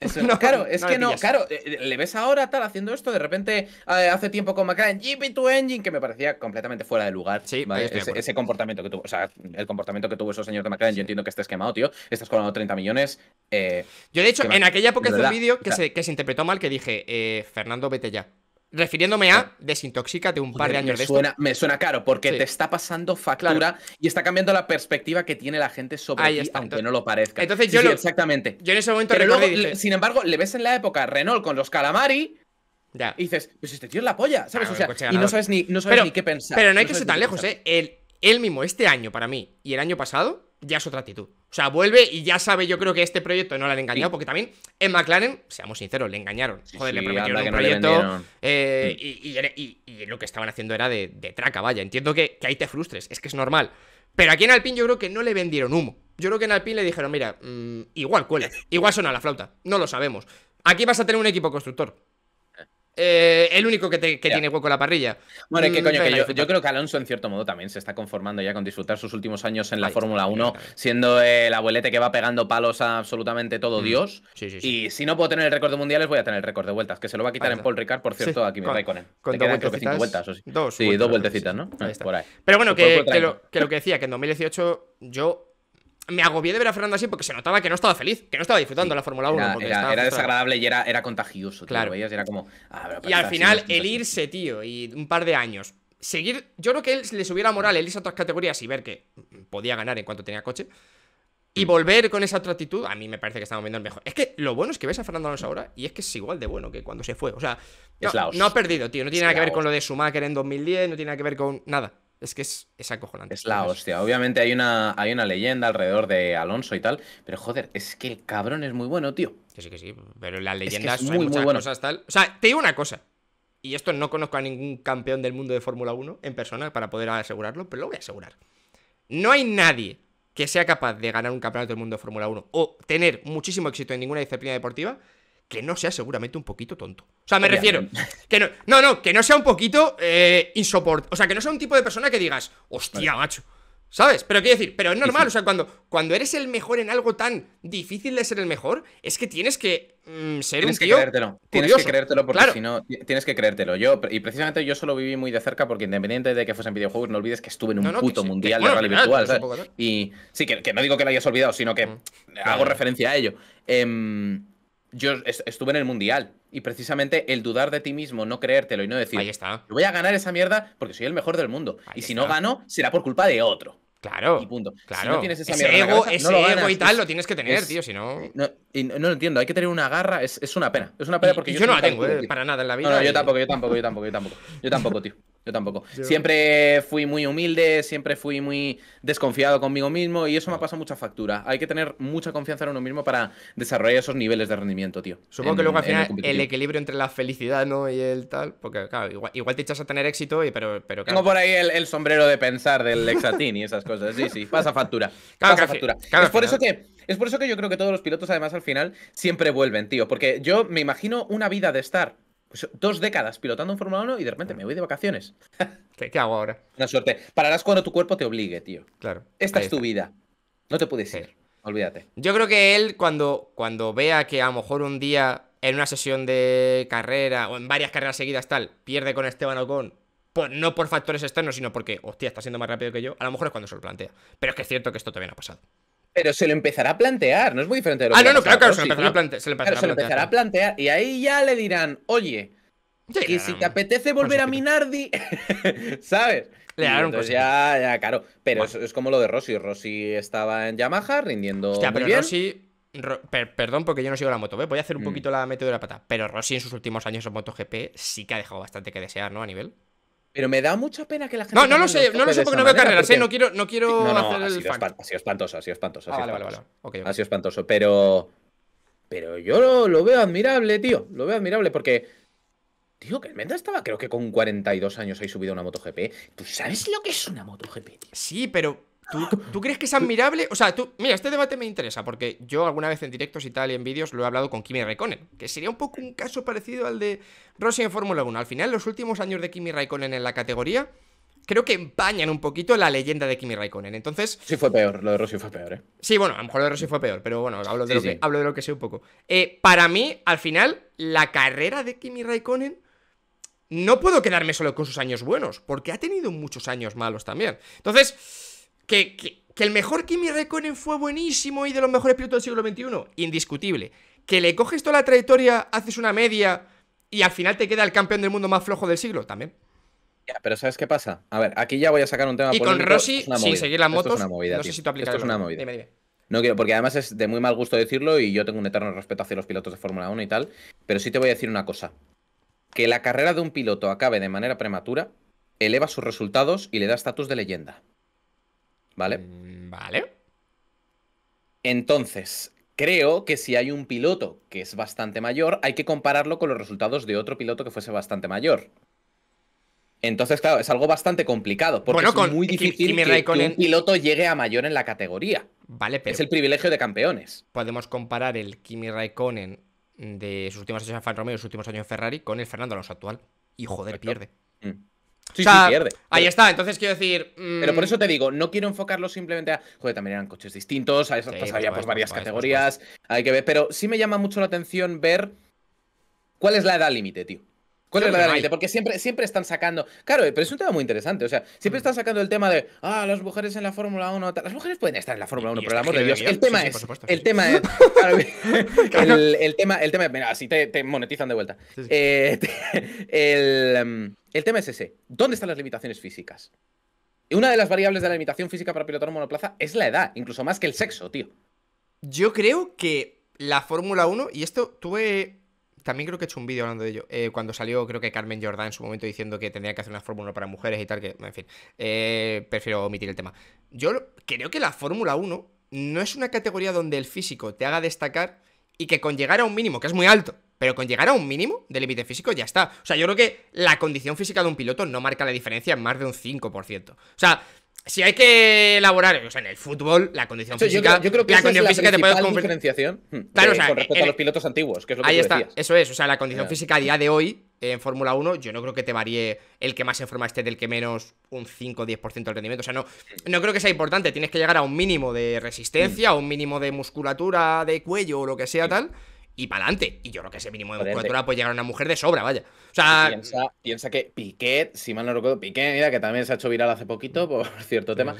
Eso, no, claro, es que no, claro, le ves ahora tal haciendo esto, de repente hace tiempo con McLaren, GP2 Engine, que me parecía completamente fuera de lugar, sí, ¿vale? Ese comportamiento que tuvo, o sea, el comportamiento que tuvo esos señores de McLaren, yo entiendo que estés quemado, tío, estás cobrando 30 millones. Yo de hecho, quemado. En aquella época hice un vídeo que se interpretó mal, que dije, Fernando, vete ya. Refiriéndome a desintoxícate un par de años de esto. Me suena caro, porque te está pasando factura y está cambiando la perspectiva que tiene la gente sobre ti, aunque no lo parezca. Entonces yo exactamente. Yo en ese momento pero luego, dije... sin embargo, le ves en la época Renault con los calamari y dices, pues este tío es la polla, ¿sabes? Claro, o sea, y no sabes ni qué pensar. Pero no hay que ser tan lejos, ¿eh? Él mismo, este año para mí y el año pasado, ya es otra actitud. O sea, vuelve y ya sabe, yo creo que este proyecto no le han engañado, porque también en McLaren, seamos sinceros, le engañaron. Joder, sí, le prometieron un proyecto y lo que estaban haciendo era de traca, vaya. Entiendo que ahí te frustres, es que es normal. Pero aquí en Alpine yo creo que no le vendieron humo. Yo creo que en Alpine le dijeron, mira, igual cuela, igual suena la flauta, no lo sabemos. Aquí vas a tener un equipo constructor. El único que tiene hueco en la parrilla. Bueno, es que coño, yo creo que Alonso en cierto modo también se está conformando ya con disfrutar sus últimos años en la Fórmula 1, siendo el abuelete que va pegando palos a absolutamente todo Dios. Sí. Y si no puedo tener el récord de mundiales, voy a tener el récord de vueltas, que se lo va a quitar en Paul Ricard, por cierto, a Kimi Räikkönen. Con dos vueltas, 5 vueltas o sí. Dos vueltecitas, ¿no? Ahí está. Por ahí. Pero bueno, que lo que decía, que en 2018 yo... me agobié de ver a Fernando así porque se notaba que no estaba feliz, que no estaba disfrutando la Fórmula 1. Era desagradable y era contagioso, tío, claro. Era como, y al final, el irse, tío, y un par de años, seguir. Yo creo que él le subiera moral, el irse a otras categorías y ver que podía ganar en cuanto tenía coche. Y volver con esa otra actitud, a mí me parece que estamos viendo el mejor. Es que lo bueno es que ves a Fernando Alonso ahora y es que es igual de bueno que cuando se fue. O sea, no ha perdido, tío. No tiene nada que ver con lo de Schumacher en 2010, no tiene nada que ver con nada. Es que es acojonante. Es la hostia. Obviamente hay una leyenda alrededor de Alonso y tal, pero joder, es que el cabrón es muy bueno, tío. Que sí, pero las leyendas son muchas cosas tal. O sea, te digo una cosa, y esto no conozco a ningún campeón del mundo de Fórmula 1 en persona para poder asegurarlo, pero lo voy a asegurar. No hay nadie que sea capaz de ganar un campeonato del mundo de Fórmula 1 o tener muchísimo éxito en ninguna disciplina deportiva que no sea seguramente un poquito tonto. O sea, me refiero que que no sea un poquito insoportable. O sea, que no sea un tipo de persona que digas, hostia, macho, ¿sabes? Pero quiero decir, pero es normal. O sea, cuando eres el mejor en algo tan difícil de ser el mejor, es que tienes que ser un tío curioso. Tienes que creértelo, porque si no, tienes que creértelo. Y precisamente yo solo viví muy de cerca, porque independiente de que fuesen videojuegos, no olvides que estuve en un puto mundial de rally virtual, ¿sabes? Y sí, que no digo que lo hayas olvidado, sino que hago referencia a ello. Yo estuve en el mundial y precisamente el dudar de ti mismo, no creértelo y no decir, ahí está, yo voy a ganar esa mierda porque soy el mejor del mundo. Ahí y si no gano, será por culpa de otro. Claro. Y punto. Si no tienes esa mierda ego y tal, lo tienes que tener, tío, si no... No lo entiendo, hay que tener una garra, es una pena. Es una pena porque yo no la tengo, para nada en la vida. No, yo tampoco, tío. Yo tampoco. Siempre fui muy humilde, siempre fui muy desconfiado conmigo mismo y eso me ha pasado mucha factura. Hay que tener mucha confianza en uno mismo para desarrollar esos niveles de rendimiento, tío. Supongo que luego al final el equilibrio entre la felicidad, ¿no? Y el tal, porque claro, igual te echas a tener éxito, y, pero claro. Tengo por ahí el sombrero de pensar del Lexatín y esas cosas. Sí, sí, pasa factura. Claro, pasa factura. Claro, es por eso que yo creo que todos los pilotos además al final siempre vuelven, tío. Porque yo me imagino una vida de estar 2 décadas pilotando en Fórmula 1 y de repente me voy de vacaciones. ¿Qué hago ahora? Una suerte. Pararás cuando tu cuerpo te obligue, tío. Claro. Esta es tu vida. No te puedes ir. Olvídate. Yo creo que él, cuando vea que a lo mejor un día en una sesión de carrera o en varias carreras seguidas tal, pierde con Esteban Ocon, no por factores externos, sino porque, hostia, está siendo más rápido que yo, a lo mejor es cuando se lo plantea. Pero es que es cierto que esto todavía no ha pasado. Pero se lo empezará a plantear, no es muy diferente de lo que se lo empezará a plantear. Y ahí ya le dirán, oye, y si te apetece volver a Minardi, ¿sabes? Le darán un ya, claro. Pero bueno, es como lo de Rossi. Rossi estaba en Yamaha rindiendo. Hostia, muy pero bien. Rossi. Perdón porque yo no sigo la moto, ¿eh? Voy a hacer un poquito la meto de la pata. Pero Rossi en sus últimos años en MotoGP sí que ha dejado bastante que desear, ¿no? A nivel. Pero me da mucha pena que la gente... No lo sé porque no veo carreras, ¿eh? No quiero hacer el fan. Ha sido espantoso, ha sido espantoso. Ha sido espantoso, pero yo lo veo admirable, tío. Lo veo admirable porque... Tío, que el Menda estaba, creo que con 42 años ahí subido a una MotoGP. ¿Tú sabes lo que es una MotoGP, tío? Sí, pero... ¿Tú crees que es admirable? O sea, mira, este debate me interesa porque yo alguna vez en directos y tal y en vídeos lo he hablado con Kimi Räikkönen, que sería un poco un caso parecido al de Rossi en Fórmula 1. Al final, los últimos años de Kimi Räikkönen en la categoría creo que empañan un poquito la leyenda de Kimi Räikkönen. Entonces... Sí fue peor, lo de Rossi fue peor, ¿eh? Sí, bueno, a lo mejor lo de Rossi fue peor, pero bueno, hablo de lo que sé un poco. Para mí, al final, la carrera de Kimi Räikkönen no puedo quedarme solo con sus años buenos, porque ha tenido muchos años malos también. Entonces... Que el mejor Kimi Räikkönen fue buenísimo y de los mejores pilotos del siglo XXI, indiscutible. Que le coges toda la trayectoria, haces una media y al final te queda el campeón del mundo más flojo del siglo también. Ya, pero ¿sabes qué pasa? A ver, aquí ya voy a sacar un tema polémico. Y con Rossi, sin seguir las motos, no sé si tú aplicas. Esto es una movida. Dime. No quiero, porque además es de muy mal gusto decirlo y yo tengo un eterno respeto hacia los pilotos de Fórmula 1 y tal. Pero sí te voy a decir una cosa. Que la carrera de un piloto acabe de manera prematura, eleva sus resultados y le da estatus de leyenda. ¿Vale? Entonces, creo que si hay un piloto que es bastante mayor, hay que compararlo con los resultados de otro piloto que fuese bastante mayor. Entonces, claro, es algo bastante complicado, porque bueno, es muy difícil que un piloto llegue a mayor en la categoría. Vale, pero es el privilegio de campeones. Podemos comparar el Kimi Räikkönen de sus últimos años en Alfa Romeo y sus últimos años en Ferrari con el Fernando Alonso actual. Y joder, pierde. Sí, o sea, sí, pierde. Ahí está, entonces quiero decir... Pero por eso te digo, no quiero enfocarlo simplemente a... Joder, también eran coches distintos, a esas había pues varias categorías, hay que ver... Pero sí me llama mucho la atención ver cuál es la edad límite, tío. ¿Cuál es la edad límite? Porque siempre están sacando... Claro, pero es un tema muy interesante, o sea, siempre están sacando el tema de... Ah, las mujeres en la Fórmula 1... Las mujeres pueden estar en la Fórmula 1, pero el amor de Dios... El tema es... El tema es... Mira, así te monetizan de vuelta. Sí. El tema es ese. ¿Dónde están las limitaciones físicas? Una de las variables de la limitación física para pilotar un monoplaza es la edad, incluso más que el sexo, tío. Yo creo que la Fórmula 1... Y esto tuve... También creo que he hecho un vídeo hablando de ello. Cuando salió, creo que Carmen Jordá en su momento diciendo que tendría que hacer una fórmula para mujeres y tal, que, en fin, prefiero omitir el tema. Yo creo que la Fórmula 1 no es una categoría donde el físico te haga destacar y que con llegar a un mínimo, que es muy alto, pero con llegar a un mínimo de límite físico ya está. O sea, yo creo que la condición física de un piloto no marca la diferencia en más de un 5%. O sea... Si hay que elaborar, o sea, en el fútbol, la condición física... Yo creo que la condición física te puede diferenciación con respecto a los pilotos antiguos, que es lo que ahí está, decías. Eso es, o sea, la condición física a día de hoy, en Fórmula 1, yo no creo que te varíe el que más en forma esté del que menos un 5 o 10% del rendimiento. O sea, no creo que sea importante. Tienes que llegar a un mínimo de resistencia, a un mínimo de musculatura, de cuello o lo que sea tal... Y para adelante. Y yo creo que ese mínimo de musculatura puede llegar a una mujer de sobra, vaya. O sea. Piensa que Piquet, si mal no recuerdo, Piquet, mira, que también se ha hecho viral hace poquito por cierto tema.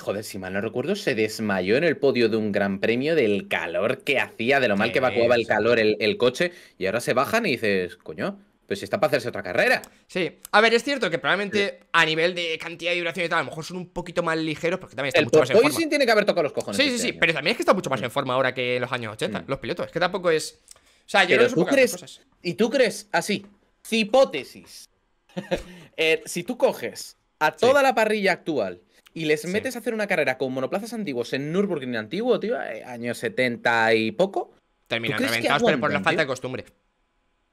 Joder, si mal no recuerdo, se desmayó en el podio de un gran premio del calor que hacía, de lo mal que evacuaba el calor el coche. Y ahora se bajan y dices, coño, pues si está para hacerse otra carrera. Sí. A ver, es cierto que probablemente a nivel de cantidad de duración y tal, a lo mejor son un poquito más ligeros porque también está mucho más en forma. El tiene que haber tocado los cojones. Sí, sí, sí. Pero también es que está mucho más en forma ahora que en los años 80. Los pilotos. Es que tampoco es... O sea, yo no sé. ¿Y tú crees, así, hipótesis, Si tú coges a toda la parrilla actual y les metes a hacer una carrera con monoplazas antiguos en Nürburgring antiguo, tío, años 70 y poco, terminan reventados, pero por la falta de costumbre.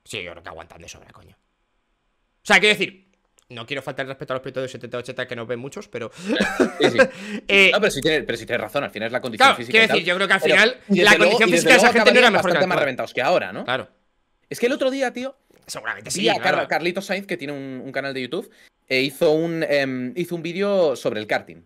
Sí, yo creo que aguantan de sobra, coño. O sea, quiero decir, no quiero faltar el respeto a los pilotos de 70-80 que no ven muchos, pero... no, pero si tienes razón, al final es la condición física. Quiero decir, yo creo que al final la condición física de esa gente no era mejor que más reventados que ahora, ¿no? Claro. Es que el otro día, tío, seguramente sí, claro. Carlitos Sainz, que tiene un canal de YouTube, hizo un vídeo sobre el karting.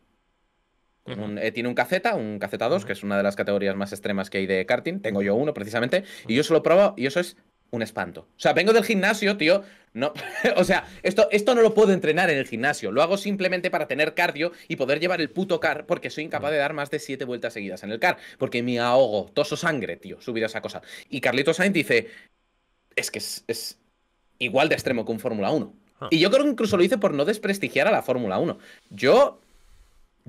Tiene un Kz2, que es una de las categorías más extremas que hay de karting. Tengo yo uno, precisamente, y yo se lo probo y eso es un espanto. O sea, vengo del gimnasio, tío. No, o sea, esto no lo puedo entrenar en el gimnasio. Lo hago simplemente para tener cardio y poder llevar el puto car, porque soy incapaz de dar más de 7 vueltas seguidas en el car, porque me ahogo, toso sangre, tío, subir esa cosa. Y Carlitos Sainz dice, es que es igual de extremo que un Fórmula 1. Y yo creo que incluso lo hice por no desprestigiar a la Fórmula 1. Yo...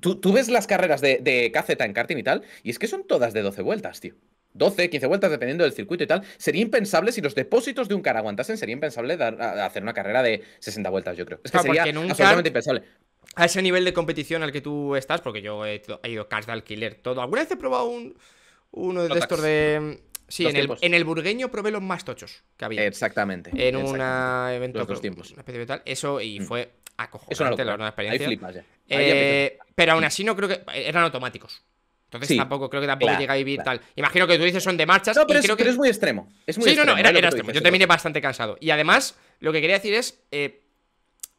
Tú ves las carreras de KZ en karting y tal, y es que son todas de 12 vueltas, tío. 12, 15 vueltas, dependiendo del circuito y tal. Sería impensable, si los depósitos de un car aguantasen, sería impensable hacer una carrera de 60 vueltas, yo creo. Es que sería absolutamente impensable. A ese nivel de competición al que tú estás, porque yo he ido cars de alquiler, todo. ¿Alguna vez he probado uno de estos de...? Sí, en el burgueño probé los más tochos que había. Exactamente. En un evento de tal. Eso, y fue acojonante la nueva experiencia. Ahí flipas ya. Pero aún así no creo que... Eran automáticos. Entonces tampoco creo que llega a vivir tal. Imagino que tú dices son de marchas. No, pero, y creo que... pero es muy extremo. Es muy extremo, no, era extremo. Yo terminé bastante cansado. Y además, lo que quería decir es...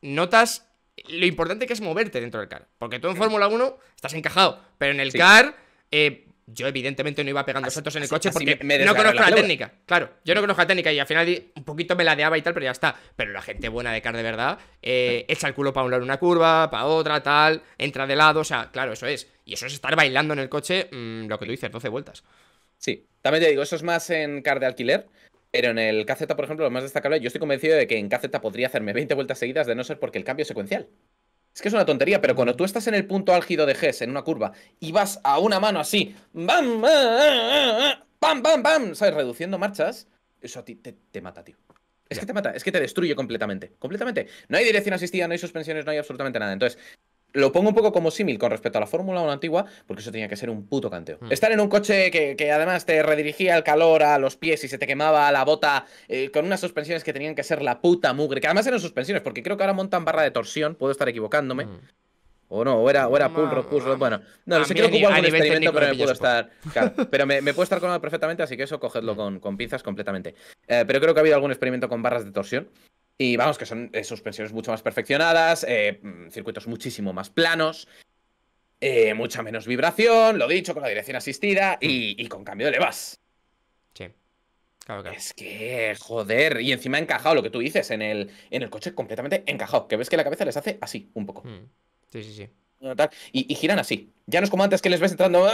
notas lo importante que es moverte dentro del car. Porque tú en Fórmula 1 estás encajado. Pero en el car... yo evidentemente no iba pegando saltos en el coche porque no conozco la técnica. Claro, yo no conozco la técnica y al final un poquito me ladeaba y tal, pero ya está. Pero la gente buena de car de verdad echa el culo para un lado una curva, para otra, tal, entra de lado, o sea, claro, eso es. Y eso es estar bailando en el coche, lo que tú dices, 12 vueltas. Sí, también te digo, eso es más en car de alquiler. Pero en el KZ, por ejemplo, lo más destacable, yo estoy convencido de que en KZ podría hacerme 20 vueltas seguidas de no ser porque el cambio es secuencial. Es que es una tontería, pero cuando tú estás en el punto álgido de Gs, en una curva, y vas a una mano así, ¡bam! ¡Bam, bam, bam! ¿Sabes? Reduciendo marchas, eso a ti te mata, tío. Es que te mata, es que te destruye completamente. Completamente. No hay dirección asistida, no hay suspensiones, no hay absolutamente nada. Entonces, lo pongo un poco como símil con respecto a la Fórmula 1 antigua, porque eso tenía que ser un puto canteo. Estar en un coche que además te redirigía el calor a los pies y se te quemaba la bota con unas suspensiones que tenían que ser la puta mugre, que además eran suspensiones, porque creo que ahora montan barra de torsión, puedo estar equivocándome. O no, o era pull rod, bueno. No, no sé, creo que hubo algún experimento, pero me puedo estar... Claro, pero me puedo estar colado perfectamente, así que eso cogedlo con pinzas completamente. Pero creo que ha habido algún experimento con barras de torsión. Y vamos, que son suspensiones mucho más perfeccionadas, circuitos muchísimo más planos, mucha menos vibración, lo dicho, con la dirección asistida y con cambio de levas. Sí, claro. Es que, joder, y encima encajado, lo que tú dices, en el coche completamente encajado, que ves que la cabeza les hace así, un poco. Sí, sí, sí. Y giran así. Ya no es como antes que les ves entrando...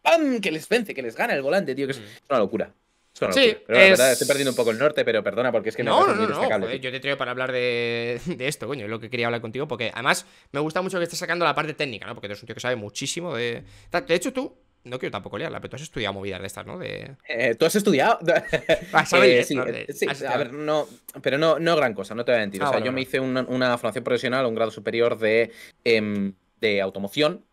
¡Pam! Que les vence, que les gana el volante, tío, que es una locura. Sí, pero la verdad, estoy perdiendo un poco el norte, pero perdona, porque es que no, joder, yo te traigo para hablar de esto, coño, es lo que quería hablar contigo, porque además me gusta mucho que estés sacando la parte técnica, ¿no? Porque tú eres un tío que sabe muchísimo de... De hecho, tú, no quiero tampoco liarla, pero tú has estudiado movidas de estas, ¿no? ¿Tú has estudiado? Sí, a ver, no, pero no gran cosa, no te voy a mentir. O sea, yo me hice una formación profesional, un grado superior de automoción,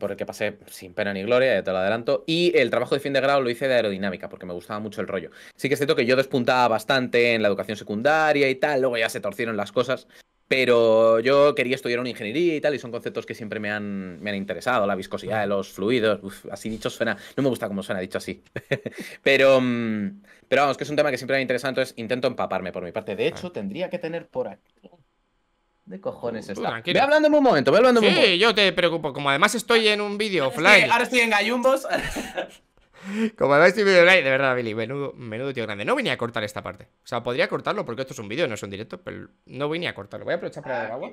por el que pasé sin pena ni gloria, ya te lo adelanto, y el trabajo de fin de grado lo hice de aerodinámica, porque me gustaba mucho el rollo. Sí que es cierto que yo despuntaba bastante en la educación secundaria y tal, luego ya se torcieron las cosas, pero yo quería estudiar una ingeniería y tal, y son conceptos que siempre me han interesado, la viscosidad de los fluidos, así dicho suena, no me gusta como suena dicho así, pero vamos, que es un tema que siempre me ha interesado, entonces intento empaparme por mi parte. De hecho, tendría que tener por aquí... ¿De cojones está? Ve hablándome un momento, ve hablándome un momento. Sí, yo te preocupo. Como además estoy en un vídeo offline. Ahora estoy en gallumbos. Como además estoy en vídeo offline, de verdad, Billy, menudo tío grande. No venía a cortar esta parte. O sea, podría cortarlo porque esto es un vídeo, no es un directo, pero no venía a cortarlo. Voy a aprovechar para el agua.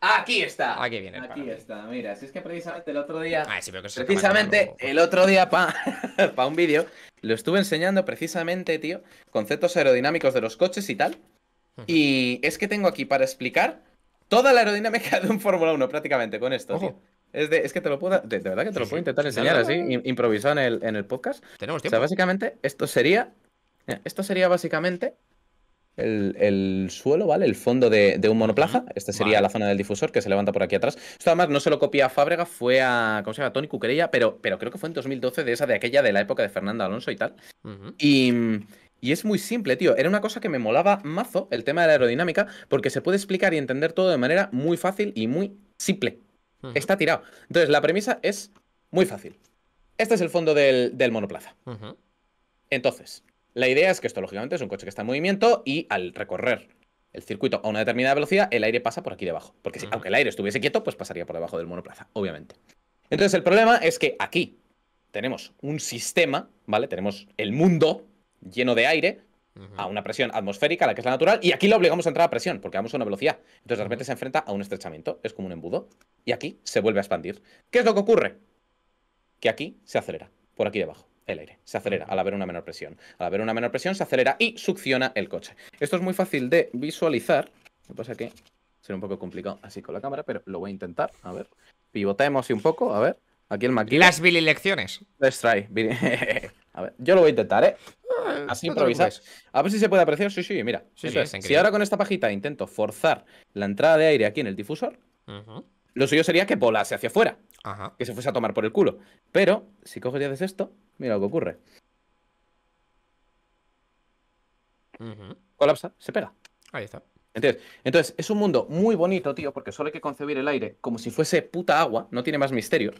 Aquí está. Aquí viene. Aquí está, mira. Si es que precisamente el otro día. Sí, pero que precisamente el otro día, pa un vídeo, lo estuve enseñando precisamente, tío, conceptos aerodinámicos de los coches y tal. Y es que tengo aquí para explicar toda la aerodinámica de un Fórmula 1, prácticamente, con esto, tío. Es que te lo puedo... De verdad que te lo puedo intentar enseñar así, improvisado en el podcast. Tenemos tiempo. O sea, básicamente, esto sería... Básicamente el suelo, ¿vale? El fondo de un monoplaza. Este sería la zona del difusor que se levanta por aquí atrás. Esto además no se lo copia a Fábrega, fue a, ¿cómo se llama? Tony Cuquerella, pero creo que fue en 2012, de aquella de la época de Fernando Alonso y tal. Y es muy simple, tío. Era una cosa que me molaba mazo, el tema de la aerodinámica, porque se puede explicar y entender todo de manera muy fácil y muy simple. Está tirado. Entonces, la premisa es muy fácil. Este es el fondo del monoplaza. Entonces, la idea es que esto, lógicamente, es un coche que está en movimiento y al recorrer el circuito a una determinada velocidad, el aire pasa por aquí debajo. Porque aunque el aire estuviese quieto, pues pasaría por debajo del monoplaza, obviamente. Entonces, el problema es que aquí tenemos un sistema, ¿vale? Tenemos el mundo lleno de aire a una presión atmosférica, la que es la natural, y aquí lo obligamos a entrar a presión, porque vamos a una velocidad. Entonces, de repente se enfrenta a un estrechamiento. Es como un embudo. Y aquí se vuelve a expandir. ¿Qué es lo que ocurre? Que aquí se acelera, por aquí debajo. El aire se acelera al haber una menor presión. Al haber una menor presión se acelera y succiona el coche. Esto es muy fácil de visualizar. Lo que pasa es que será un poco complicado así con la cámara, pero lo voy a intentar. A ver, pivotemos así un poco. A ver, aquí el maquillo. Las bililecciones. Let's try. A ver, yo lo voy a intentar, ¿eh? Así improvisas. A ver si se puede apreciar. Sí, sí, mira. Sí, sí, si ahora con esta pajita intento forzar la entrada de aire aquí en el difusor, lo suyo sería que volase hacia afuera. Que se fuese a tomar por el culo. Pero si coges y haces esto, mira lo que ocurre. Colapsa, se pega. Ahí está. Entonces, es un mundo muy bonito, tío, porque solo hay que concebir el aire como si fuese puta agua, no tiene más misterio.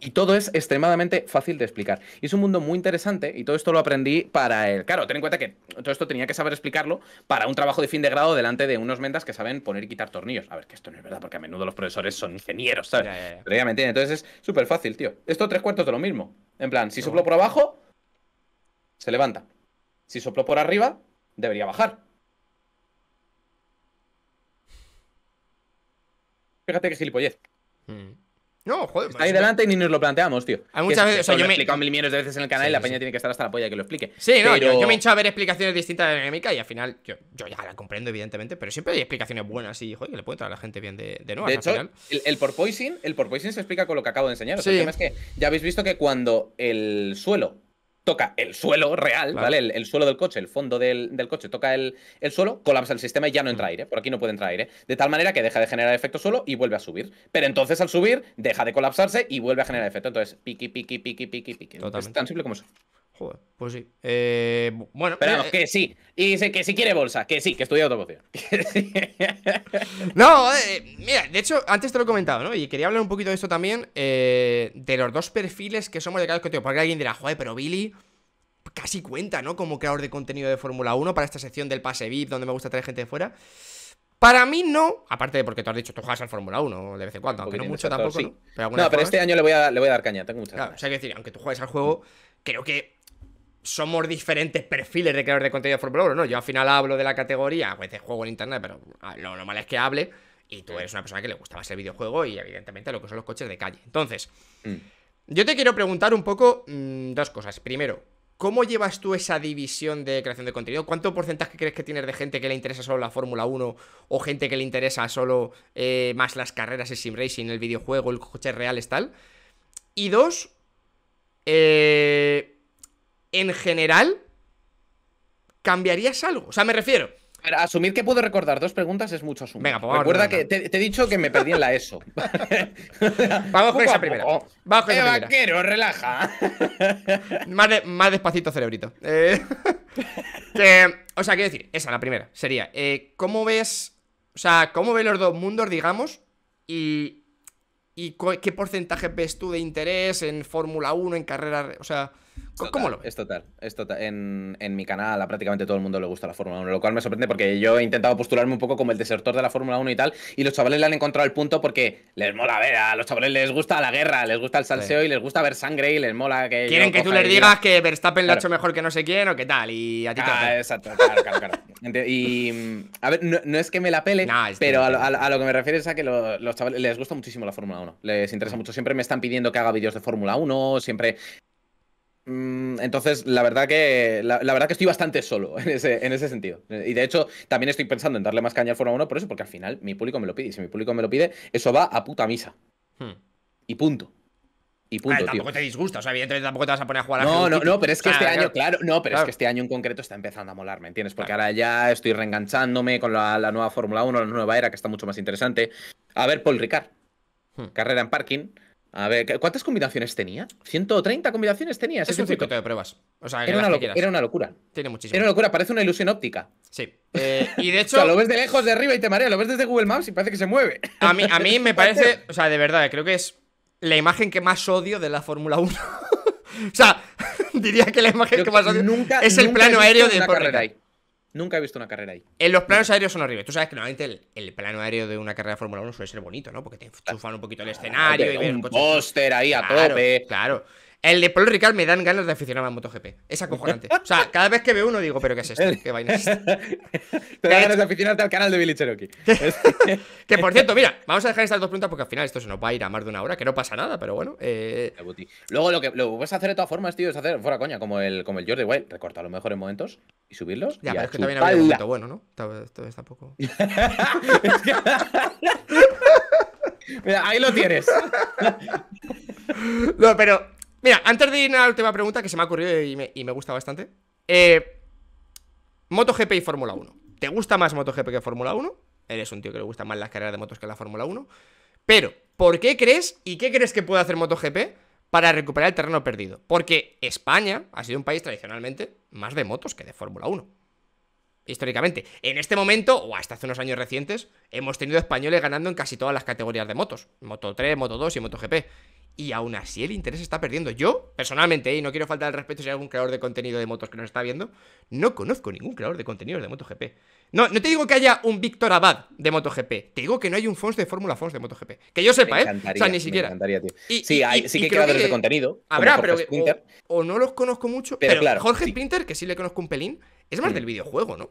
Y todo es extremadamente fácil de explicar. Y es un mundo muy interesante y todo esto lo aprendí para el... Claro, ten en cuenta que todo esto tenía que saber explicarlo para un trabajo de fin de grado delante de unos mentas que saben poner y quitar tornillos. A ver, que esto no es verdad, porque a menudo los profesores son ingenieros, ¿sabes? Pero ya me entienden. Entonces es súper fácil, tío. Esto 3/4 de lo mismo. En plan, si soplo por abajo, se levanta. Si soplo por arriba, debería bajar. Fíjate que gilipollez. No, joder. Está ahí delante y ni nos lo planteamos, tío. Hay muchas veces, o sea, yo me he explicado mil millones de veces en el canal y la peña tiene que estar hasta la polla que lo explique. Sí, pero... no, yo me he hinchado a ver explicaciones distintas de la dinámica y al final yo ya la comprendo, evidentemente, pero siempre hay explicaciones buenas y, joder, que le pueden traer a la gente bien de nuevo. De hecho, final. El porpoising se explica con lo que acabo de enseñar. O sea, el tema es que ya habéis visto que cuando el suelo toca el suelo real, ¿vale? El suelo del coche, el fondo del coche toca el suelo, colapsa el sistema y ya no entra aire. Por aquí no puede entrar aire. De tal manera que deja de generar efecto suelo y vuelve a subir. Pero entonces al subir, deja de colapsarse y vuelve a generar efecto. Entonces, piqui. Totalmente. Es tan simple como eso. Joder, pues sí. Bueno. Pero vamos, que sí. Y dice que si quiere bolsa, que sí, que estudia automoción. No, mira, de hecho, antes te lo he comentado, ¿no? Y quería hablar un poquito de esto también, de los dos perfiles que somos de cada escoteo. Porque alguien dirá, joder, pero Billy casi cuenta, ¿no? Como creador de contenido de Fórmula 1 para esta sección del pase VIP, donde me gusta traer gente de fuera. Para mí no, aparte de porque tú has dicho, tú juegas al Fórmula 1 de vez en cuando, aunque no mucho tampoco, ¿no? Pero este año le voy a dar caña, tengo muchas ganas. O sea, quiero decir, aunque tú juegues al juego, creo que somos diferentes perfiles de creadores de contenido de Fórmula 1, ¿no? Yo al final hablo de la categoría, pues de juego en internet, pero lo normal es que hable, y tú eres una persona que le gusta más el videojuego y evidentemente lo que son los coches de calle. Entonces, yo te quiero preguntar un poco dos cosas. Primero, ¿cómo llevas tú esa división de creación de contenido? ¿Cuánto porcentaje crees que tienes de gente que le interesa solo la Fórmula 1 o gente que le interesa solo más las carreras, el sim racing, el videojuego, el coche real, tal? Y dos, en general, ¿cambiarías algo? O sea, me refiero... Asumir que puedo recordar dos preguntas es mucho asumir. Venga, pues recuerda que te he dicho que me perdí en la ESO. Vamos con esa primera. Vamos con esa primera. Vaquero, relaja. Más despacito, cerebrito. O sea, quiero decir, esa, la primera. Sería, ¿cómo ves... O sea, ¿cómo ves los dos mundos, digamos? ¿Y qué porcentaje ves tú de interés en Fórmula 1, en carreras? O sea... ¿Cómo lo ves? Es total. En mi canal a prácticamente todo el mundo le gusta la Fórmula 1, lo cual me sorprende porque yo he intentado postularme un poco como el desertor de la Fórmula 1 y tal, y los chavales le han encontrado el punto porque les mola ver, a los chavales les gusta la guerra, les gusta el salseo y les gusta ver sangre y les mola que... Quieren que tú les digas que Verstappen lo ha hecho mejor que no sé quién o qué tal, y a ti te... Exacto, claro. Y, a ver, no es que me la pele, pero a lo que me refiero es a que los chavales les gusta muchísimo la Fórmula 1, les interesa mucho, siempre me están pidiendo que haga vídeos de Fórmula 1, siempre... Entonces, la verdad que estoy bastante solo en ese sentido. Y de hecho, también estoy pensando en darle más caña al Fórmula 1 por eso, porque al final mi público me lo pide. Y si mi público me lo pide, eso va a puta misa. Y punto. Y punto, vale, tampoco tío. Te disgusta, o sea, evidentemente tampoco te vas a poner a jugar a GT. No, pero es que este año, claro, no, pero es que este año en concreto está empezando a molar, ¿me entiendes? Porque ahora ya estoy reenganchándome con la nueva Fórmula 1, la nueva era, que está mucho más interesante. A ver, Paul Ricard, carrera en parking. A ver, ¿cuántas combinaciones tenía? 130 combinaciones tenía. Es un circuito de pruebas. O sea, era una locura. Tiene muchísimo. Era una locura, parece una ilusión óptica. Sí. Y de hecho… o sea, lo ves de lejos, de arriba y te marea. Lo ves desde Google Maps y parece que se mueve. A mí me parece… O sea, de verdad, creo que es la imagen que más odio de la Fórmula 1. O sea, diría que la imagen que más odio es el plano aéreo de Paul Ricard. Nunca he visto una carrera ahí. En los planos aéreos son horribles. Tú sabes que normalmente el plano aéreo de una carrera de Fórmula 1 suele ser bonito, ¿no? Porque te enchufan un poquito el escenario y ves un póster ahí a tope. Claro. El de Paul Ricard me dan ganas de aficionarme a MotoGP. Es acojonante. O sea, cada vez que veo uno digo, ¿pero qué es esto? ¿Qué vaina es esta? Te dan ganas de aficionarte al canal de Billy Cherokee. Que por cierto, mira, vamos a dejar estas dos preguntas porque al final esto se nos va a ir a más de una hora, que no pasa nada, pero bueno. Luego lo que puedes hacer de todas formas, tío, es hacer fuera coña, como el Jordi Wild, recortar los mejores momentos y subirlos. Ya, y pero es que también había un momento bueno, ¿no? Esto está poco. Mira, ahí lo tienes. No, pero. Mira, antes de ir a la última pregunta que se me ha ocurrido y me gusta bastante. MotoGP y Fórmula 1. ¿Te gusta más MotoGP que Fórmula 1? Eres un tío que le gustan más las carreras de motos que la Fórmula 1. Pero, ¿por qué crees y qué crees que puede hacer MotoGP para recuperar el terreno perdido? Porque España ha sido un país tradicionalmente más de motos que de Fórmula 1. Históricamente. En este momento, o hasta hace unos años recientes, hemos tenido españoles ganando en casi todas las categorías de motos. Moto 3, Moto 2 y MotoGP. Y aún así el interés está perdiendo. Yo, personalmente, y no quiero faltar el respeto si hay algún creador de contenido de motos que nos está viendo, no conozco ningún creador de contenidos de MotoGP. No te digo que haya un Víctor Abad de MotoGP. Te digo que no hay un Fons de Fórmula Fons de MotoGP. Que yo sepa, ¿eh? O sea, ni siquiera. Me encantaría, tío. Sí que hay creadores de contenido. Habrá, pero o no los conozco mucho. Pero claro, Jorge Sprinter, que sí le conozco un pelín, es más del videojuego, ¿no?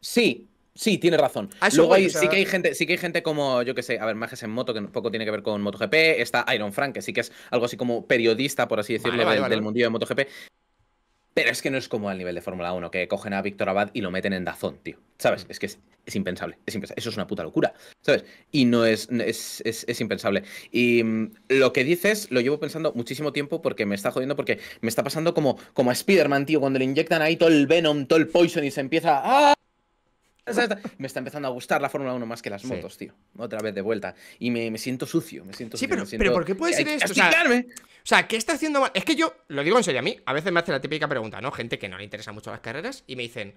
Sí. Sí, tienes razón. Luego hay, sí que hay gente como, yo que sé, a ver, Majes en Moto, que poco tiene que ver con MotoGP. Está Iron Frank, que sí que es algo así como periodista, por así decirlo, del mundillo de MotoGP. Pero es que no es como al nivel de Fórmula 1, que cogen a Víctor Abad y lo meten en Dazón, tío. ¿Sabes? Es que es impensable, Eso es una puta locura, ¿sabes? Y no es impensable. Y lo que dices lo llevo pensando muchísimo tiempo porque me está jodiendo, porque me está pasando como a Spider-Man, tío, cuando le inyectan ahí todo el Venom, todo el Poison y se empieza a... ¡ah! Me está empezando a gustar la Fórmula 1 más que las motos, tío. Otra vez de vuelta. Y me siento sucio, Sí, pero ¿por qué puede ser esto? O sea, ¿qué está haciendo mal? Es que yo, lo digo en serio, a mí a veces me hace la típica pregunta, ¿no? Gente que no le interesa mucho las carreras y me dicen,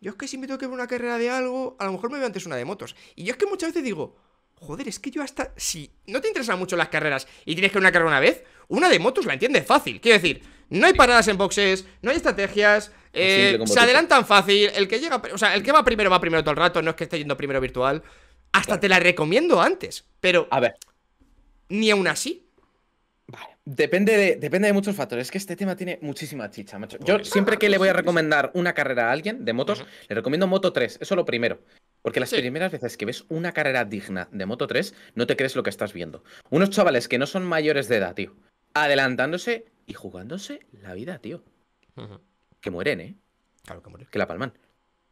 yo es que si me tengo que ver una carrera de algo, a lo mejor me veo antes una de motos. Y yo es que muchas veces digo, joder, es que yo hasta... Si no te interesan mucho las carreras y tienes que ver una carrera una vez, una de motos la entiendes fácil. Quiero decir, no hay paradas en boxes, no hay estrategias... se adelantan fácil. El que llega, o sea, el que va primero todo el rato. No es que esté yendo primero virtual. Hasta te la recomiendo antes. Pero a ver, ni aún así. Vale. Depende de muchos factores. Es que este tema tiene muchísima chicha, macho. Yo siempre que le voy a recomendar una carrera a alguien de motos, le recomiendo Moto 3. Eso lo primero. Porque las primeras veces que ves una carrera digna de Moto 3, no te crees lo que estás viendo. Unos chavales que no son mayores de edad, tío, adelantándose y jugándose la vida, tío. Que mueren, ¿eh? Claro que mueren. Que la palman.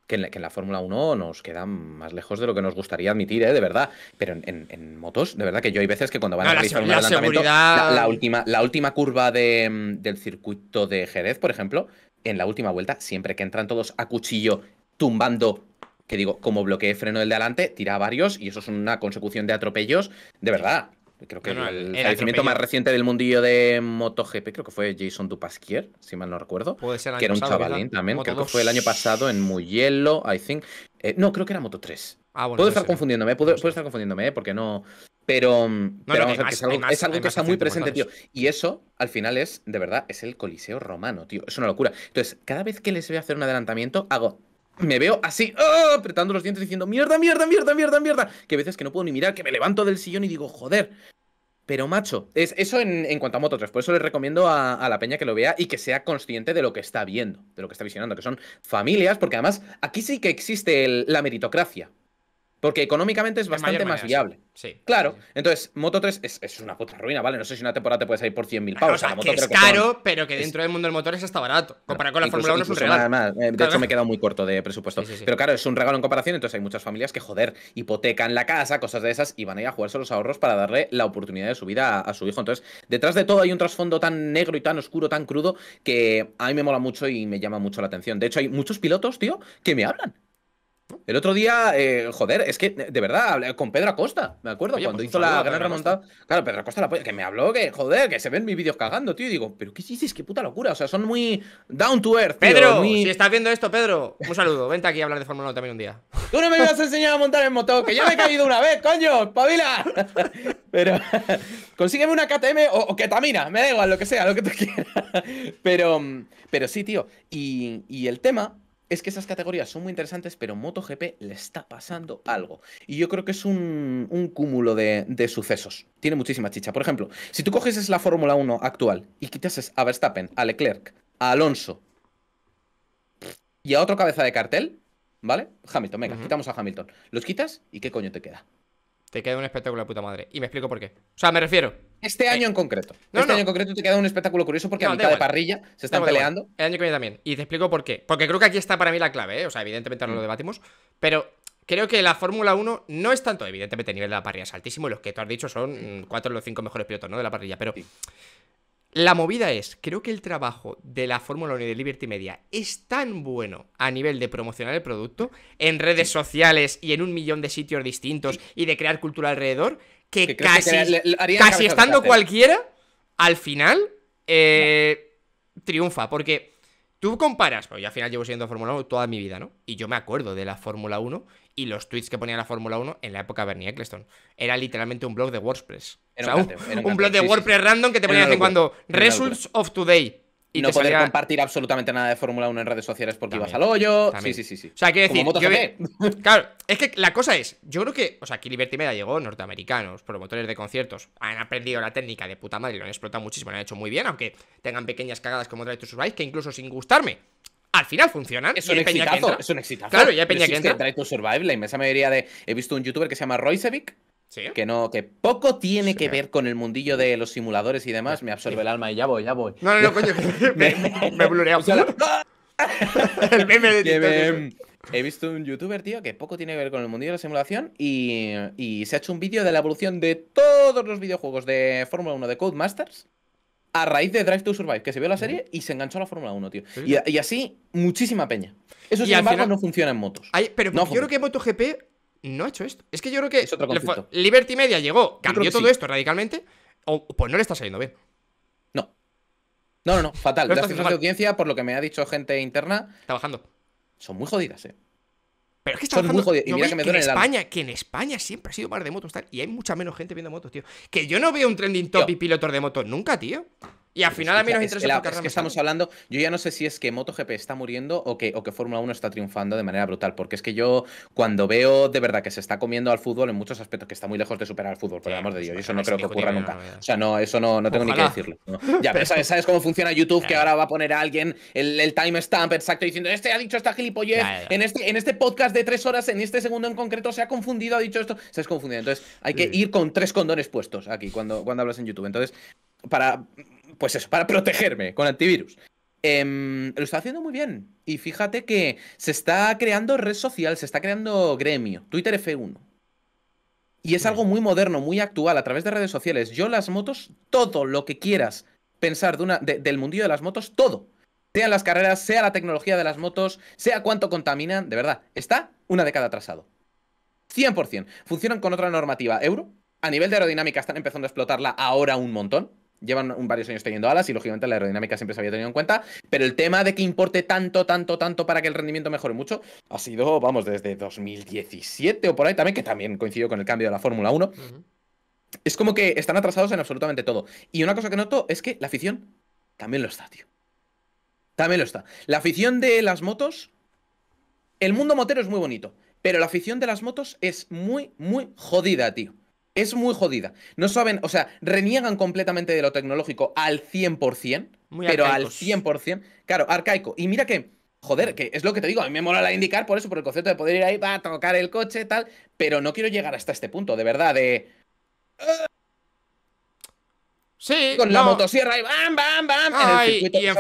Que en la Fórmula 1 nos quedan más lejos de lo que nos gustaría admitir, ¿eh? De verdad. Pero en motos, de verdad que yo hay veces que cuando van a realizar un adelantamiento... La última curva del circuito de Jerez, por ejemplo, en la última vuelta, siempre que entran todos a cuchillo, tumbando... Que digo, como bloqueé freno del de adelante, tira a varios y eso es una consecución de atropellos, de verdad. Creo que el fallecimiento más reciente del mundillo de MotoGP, creo que fue Jason Dupasquier, si mal no recuerdo. Puede ser el año pasado. Que era un chavalín también, creo que fue el año pasado en Mugello, I think. No, creo que era Moto 3. Ah, bueno, puedo estar confundiéndome, porque no... Pero vamos a ver, es algo que está muy presente, tío. Y eso, al final, de verdad, es el Coliseo Romano, tío. Es una locura. Entonces, cada vez que les veo hacer un adelantamiento, me veo así, ¡oh!, apretando los dientes diciendo ¡mierda, mierda, mierda, mierda, mierda! Que a veces que no puedo ni mirar, que me levanto del sillón y digo ¡joder! Pero macho, eso en cuanto a Moto 3, por eso les recomiendo a la peña que lo vea y que sea consciente de lo que está viendo, de lo que está visionando, que son familias, porque además aquí sí que existe la meritocracia. Porque económicamente es bastante más viable. Sí. Claro. Sí. Entonces, Moto 3 es una puta ruina, ¿vale? No sé si una temporada te puede salir por 100.000 pavos. O sea, la Moto que 3 es caro, pero que dentro del mundo del motor es hasta barato. Comparado con la Fórmula 1 es un regalo. De hecho, me he quedado muy corto de presupuesto. Sí, sí, sí. Pero claro, es un regalo en comparación. Entonces, hay muchas familias que, joder, hipotecan la casa, cosas de esas, y van a ir a jugarse los ahorros para darle la oportunidad de su vida a su hijo. Entonces, detrás de todo hay un trasfondo tan negro y tan oscuro, tan crudo, que a mí me mola mucho y me llama mucho la atención. De hecho, hay muchos pilotos, tío, que me hablan. El otro día, joder, es que de verdad, hablé con Pedro Acosta, me acuerdo, oye, cuando pues hizo la gran remontada. Claro, Pedro Acosta, que me habló que, joder, que se ven mis vídeos cagando, tío. Y digo, ¿pero qué dices? Qué puta locura. O sea, son muy down to earth, tío. Pedro, muy... si estás viendo esto, Pedro, un saludo. Vente aquí a hablar de Fórmula 1 también un día. Tú no me vas a enseñar a montar en moto, que ya me he caído una vez, coño, pavila. Pero consígueme una KTM o ketamina, me da igual, lo que sea, lo que tú quieras. Pero sí, tío. Y el tema... es que esas categorías son muy interesantes, pero MotoGP le está pasando algo. Y yo creo que es un cúmulo de sucesos. Tiene muchísima chicha. Por ejemplo, si tú coges la Fórmula 1 actual y quitases a Verstappen, a Leclerc, a Alonso y a otro cabeza de cartel, ¿vale? Hamilton, venga, quitamos a Hamilton. Los quitas y ¿qué coño te queda? Te queda un espectáculo de puta madre. Y me explico por qué. O sea, me refiero. Este año en concreto. No, este año en concreto te queda un espectáculo curioso porque a mitad de parrilla se están peleando. El año que viene también. Y te explico por qué. Porque creo que aquí está para mí la clave, ¿eh? O sea, evidentemente no lo debatimos. Pero creo que la Fórmula 1 no es tanto. Evidentemente, el nivel de la parrilla es altísimo. Y los que tú has dicho son 4 de los 5 mejores pilotos, ¿no? De la parrilla. Pero la movida es, creo que el trabajo de la Fórmula 1 y de Liberty Media es tan bueno a nivel de promocionar el producto en redes sociales y en 1.000.000 de sitios distintos y de crear cultura alrededor, que casi estando cualquiera, al final triunfa. Porque tú comparas, pues yo al final llevo siendo Fórmula 1 toda mi vida, ¿no? Y yo me acuerdo de la Fórmula 1 y los tweets que ponía la Fórmula 1 en la época de Bernie Eccleston. Era literalmente un blog de WordPress. Era un blog de WordPress random que te ponía de vez en cuando Results of Today. Y no te poder compartir absolutamente nada de Fórmula 1 en redes sociales porque también, ibas al hoyo. También. Sí. O sea, quiero decir, claro, es que la cosa es, yo creo que, o sea, aquí Liberty Media llegó, norteamericanos, promotores de conciertos, han aprendido la técnica de puta madre, lo han explotado muchísimo, lo han hecho muy bien, aunque tengan pequeñas cagadas como Drive to Survive, que incluso sin gustarme, al final funcionan. Es un exitazo, es un exitazo. Claro, ya hay peña que entra. Drive to Survive, la inmensa mayoría de... He visto un youtuber que se llama Roycevic. ¿Sí? Que poco tiene que ver con el mundillo de los simuladores y demás. Me absorbe el alma y ya voy. No, coño. me blureamos. El meme de He visto un youtuber, tío, que poco tiene que ver con el mundillo de la simulación y se ha hecho un vídeo de la evolución de todos los videojuegos de Fórmula 1 de Codemasters a raíz de Drive to Survive, que se vio la serie y se enganchó a la Fórmula 1, tío. ¿Sí? Y así, muchísima peña. Eso, sin embargo, no funciona en motos. Pero no, yo creo que MotoGP... no ha hecho esto. Es que yo creo que es otro conflicto. Liberty Media llegó, cambió todo esto radicalmente, o pues no le está saliendo bien. No, fatal. Las cifras de audiencia, por lo que me ha dicho gente interna, está bajando. Son muy jodidas, pero es que están muy jodidas. Y mira que me duele el alma. Que en España siempre ha sido más de motos tal, y hay mucha menos gente viendo motos, tío. Que yo no veo un trending topic pilotos de motos nunca, tío. Y al final a mí nos interesa la carrera. Es que estamos hablando, yo ya no sé si es que MotoGP está muriendo o que Fórmula 1 está triunfando de manera brutal, porque es que yo cuando veo de verdad que se está comiendo al fútbol en muchos aspectos, que está muy lejos de superar al fútbol, por el amor de Dios, y eso no creo que ocurra nunca. O sea, no, eso no tengo ni que decirlo. Ya, pero ¿sabes cómo funciona YouTube? Que ahora va a poner a alguien el timestamp exacto diciendo, este ha dicho esta gilipollez, en este podcast de 3 horas, en este segundo en concreto se ha confundido, ha dicho esto, se ha confundido. Entonces hay que ir con 3 condones puestos aquí cuando hablas en YouTube. Entonces, para protegerme con antivirus. Lo está haciendo muy bien. Y fíjate que se está creando red social, se está creando gremio, Twitter F1. Y es algo muy moderno, muy actual, a través de redes sociales. Yo las motos, todo lo que quieras pensar del mundillo de las motos, todo. Sean las carreras, sea la tecnología de las motos, sea cuánto contaminan, de verdad, está una década atrasado. 100%. Funcionan con otra normativa euro. A nivel de aerodinámica están empezando a explotarla ahora un montón. Llevan varios años teniendo alas y, lógicamente, la aerodinámica siempre se había tenido en cuenta. Pero el tema de que importe tanto para que el rendimiento mejore mucho ha sido, vamos, desde 2017 o por ahí también, que también coincidió con el cambio de la Fórmula 1. Es como que están atrasados en absolutamente todo. Y una cosa que noto es que la afición también lo está, tío. También lo está. La afición de las motos... El mundo motero es muy bonito, pero la afición de las motos es muy, muy jodida, tío. Es muy jodida. No saben, o sea, reniegan completamente de lo tecnológico al 100%, muy pero arcaicos. Al 100%. Claro, arcaico. Y mira que Joder, que es lo que te digo, a mí me mola la IndyCar por eso, por el concepto de poder ir ahí, va a tocar el coche, tal, pero no quiero llegar hasta este punto, de verdad, de... Sí, con la motosierra y bam, bam, bam. Y en